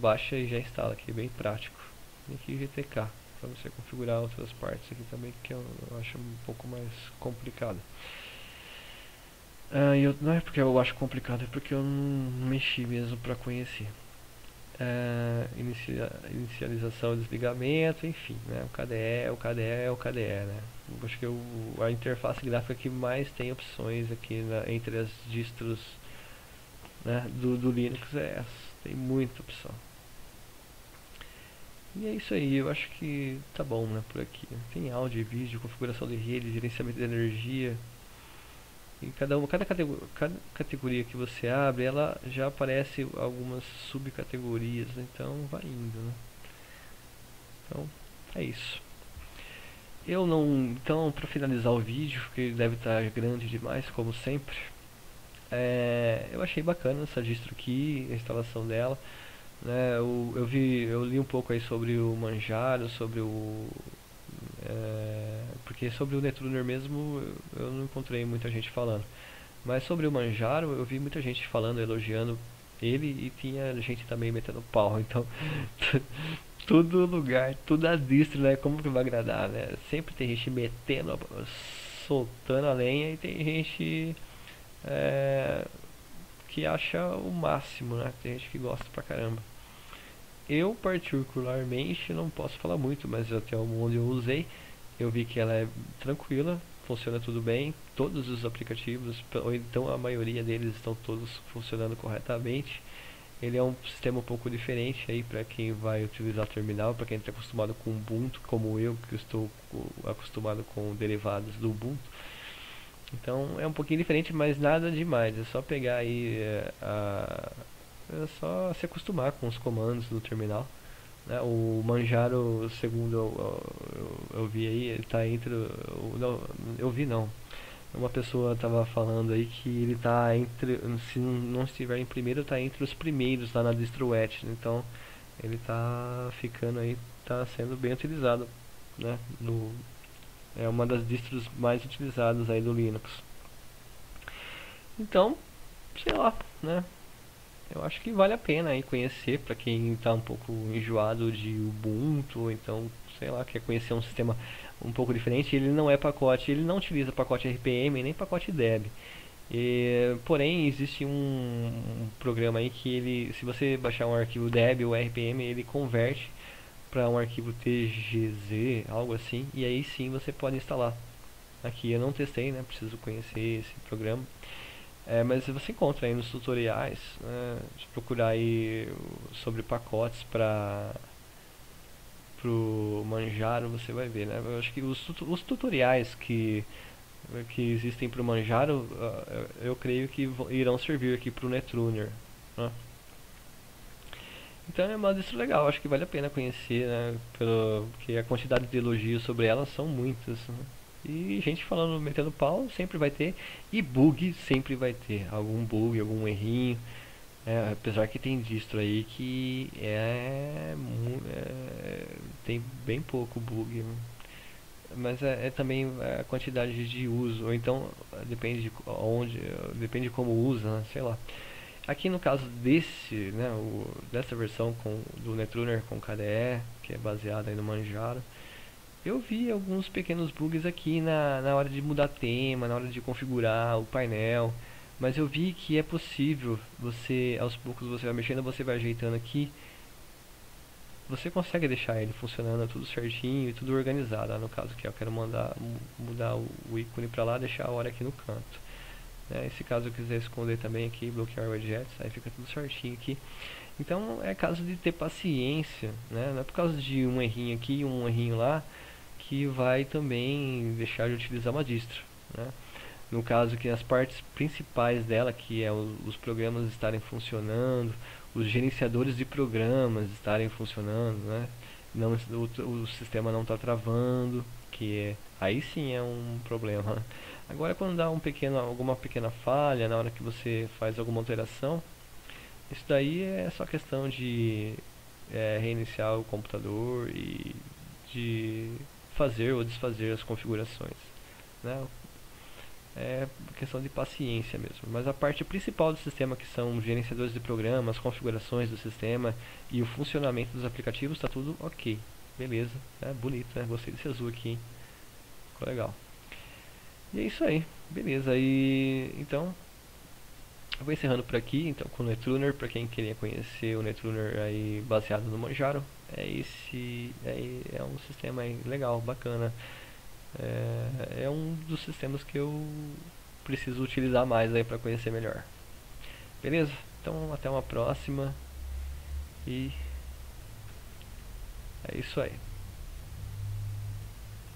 baixa e já instala, que é bem prático. E aqui GTK, para você configurar outras partes aqui também, que eu acho um pouco mais complicado. Não é porque eu acho complicado, é porque eu não mexi mesmo para conhecer. Inicialização, desligamento, enfim, né? O KDE, né? Acho que a interface gráfica que mais tem opções aqui entre as distros, né, do Linux é essa. Tem muita opção. E é isso aí, eu acho que tá bom, né, por aqui. Tem áudio e vídeo, configuração de rede, gerenciamento de energia. E cada categoria que você abre, ela já aparece algumas subcategorias, né? Então vai indo, né? Então é isso. Eu não, então, para finalizar o vídeo, que ele deve estar grande demais, como sempre, eu achei bacana essa distro aqui, a instalação dela, né? Eu li um pouco aí sobre o Manjaro, sobre o porque sobre o Netrunner mesmo eu não encontrei muita gente falando, mas sobre o Manjaro eu vi muita gente falando, elogiando ele, e tinha gente também metendo pau, então todo lugar, toda a distro, né? Como que vai agradar, né? Sempre tem gente metendo, soltando a lenha, e tem gente que acha o máximo, né? Tem gente que gosta pra caramba. Eu particularmente não posso falar muito, mas até onde eu usei, eu vi que ela é tranquila, funciona tudo bem, todos os aplicativos, ou então a maioria deles, estão todos funcionando corretamente. Ele é um sistema um pouco diferente aí para quem vai utilizar terminal, para quem está acostumado com Ubuntu, como eu, que estou acostumado com derivados do Ubuntu. Então é um pouquinho diferente, mas nada demais, é só pegar aí, é só se acostumar com os comandos do terminal, né? O Manjaro, segundo eu vi aí, ele está entre, não, eu vi não. Uma pessoa estava falando aí que ele está entre, se não estiver em primeiro, está entre os primeiros lá na DistroWatch, né? Então ele está ficando aí, está sendo bem utilizado, né? É uma das distros mais utilizadas aí do Linux. Então, sei lá, né? Eu acho que vale a pena aí conhecer, para quem está um pouco enjoado de Ubuntu, então, sei lá, quer conhecer um sistema um pouco diferente. Ele não é pacote, ele não utiliza pacote RPM nem pacote deb, porém existe um programa aí que ele, se você baixar um arquivo deb ou RPM, ele converte para um arquivo TGZ, algo assim, e aí sim você pode instalar. Aqui eu não testei, né, preciso conhecer esse programa, mas você encontra aí nos tutoriais, né, de procurar aí sobre pacotes para pro Manjaro, você vai ver, né? Eu acho que os tutoriais que existem pro Manjaro, eu creio que irão servir aqui pro Netrunner, né? Então é uma distro legal, acho que vale a pena conhecer, né? Porque a quantidade de elogios sobre ela são muitas, né? E gente falando, metendo pau, sempre vai ter, e bug sempre vai ter, algum bug, algum errinho. Apesar que tem distro aí que tem bem pouco bug, né? Mas é também a quantidade de uso, ou então depende de onde, depende de como usa, né? Sei lá. Aqui no caso desse, né, dessa versão do Netrunner com KDE, que é baseada aí no Manjaro, eu vi alguns pequenos bugs aqui na hora de mudar tema, na hora de configurar o painel. Mas eu vi que é possível, você aos poucos você vai mexendo, você vai ajeitando aqui, você consegue deixar ele funcionando tudo certinho e tudo organizado. No caso que eu quero mudar o ícone para lá, deixar a hora aqui no canto, né? E se caso eu quiser esconder também aqui, bloquear widgets, aí fica tudo certinho aqui. Então é caso de ter paciência, né? Não é por causa de um errinho aqui e um errinho lá que vai também deixar de utilizar uma distro, né? No caso que as partes principais dela, que é os programas estarem funcionando, os gerenciadores de programas estarem funcionando, né? Não, o sistema não está travando, aí sim é um problema. Agora quando dá alguma pequena falha na hora que você faz alguma alteração, isso daí é só questão de reiniciar o computador e de fazer ou desfazer as configurações, né? É questão de paciência mesmo, mas a parte principal do sistema, que são gerenciadores de programas, configurações do sistema e o funcionamento dos aplicativos, está tudo ok, beleza, né? Bonito, né? Gostei desse azul aqui, hein? Ficou legal. E é isso aí, beleza. E então eu vou encerrando por aqui, então, com o Netrunner. Para quem queria conhecer o Netrunner aí baseado no Manjaro, é um sistema aí legal, bacana. É um dos sistemas que eu preciso utilizar mais aí para conhecer melhor. Beleza? Então até uma próxima. E é isso aí.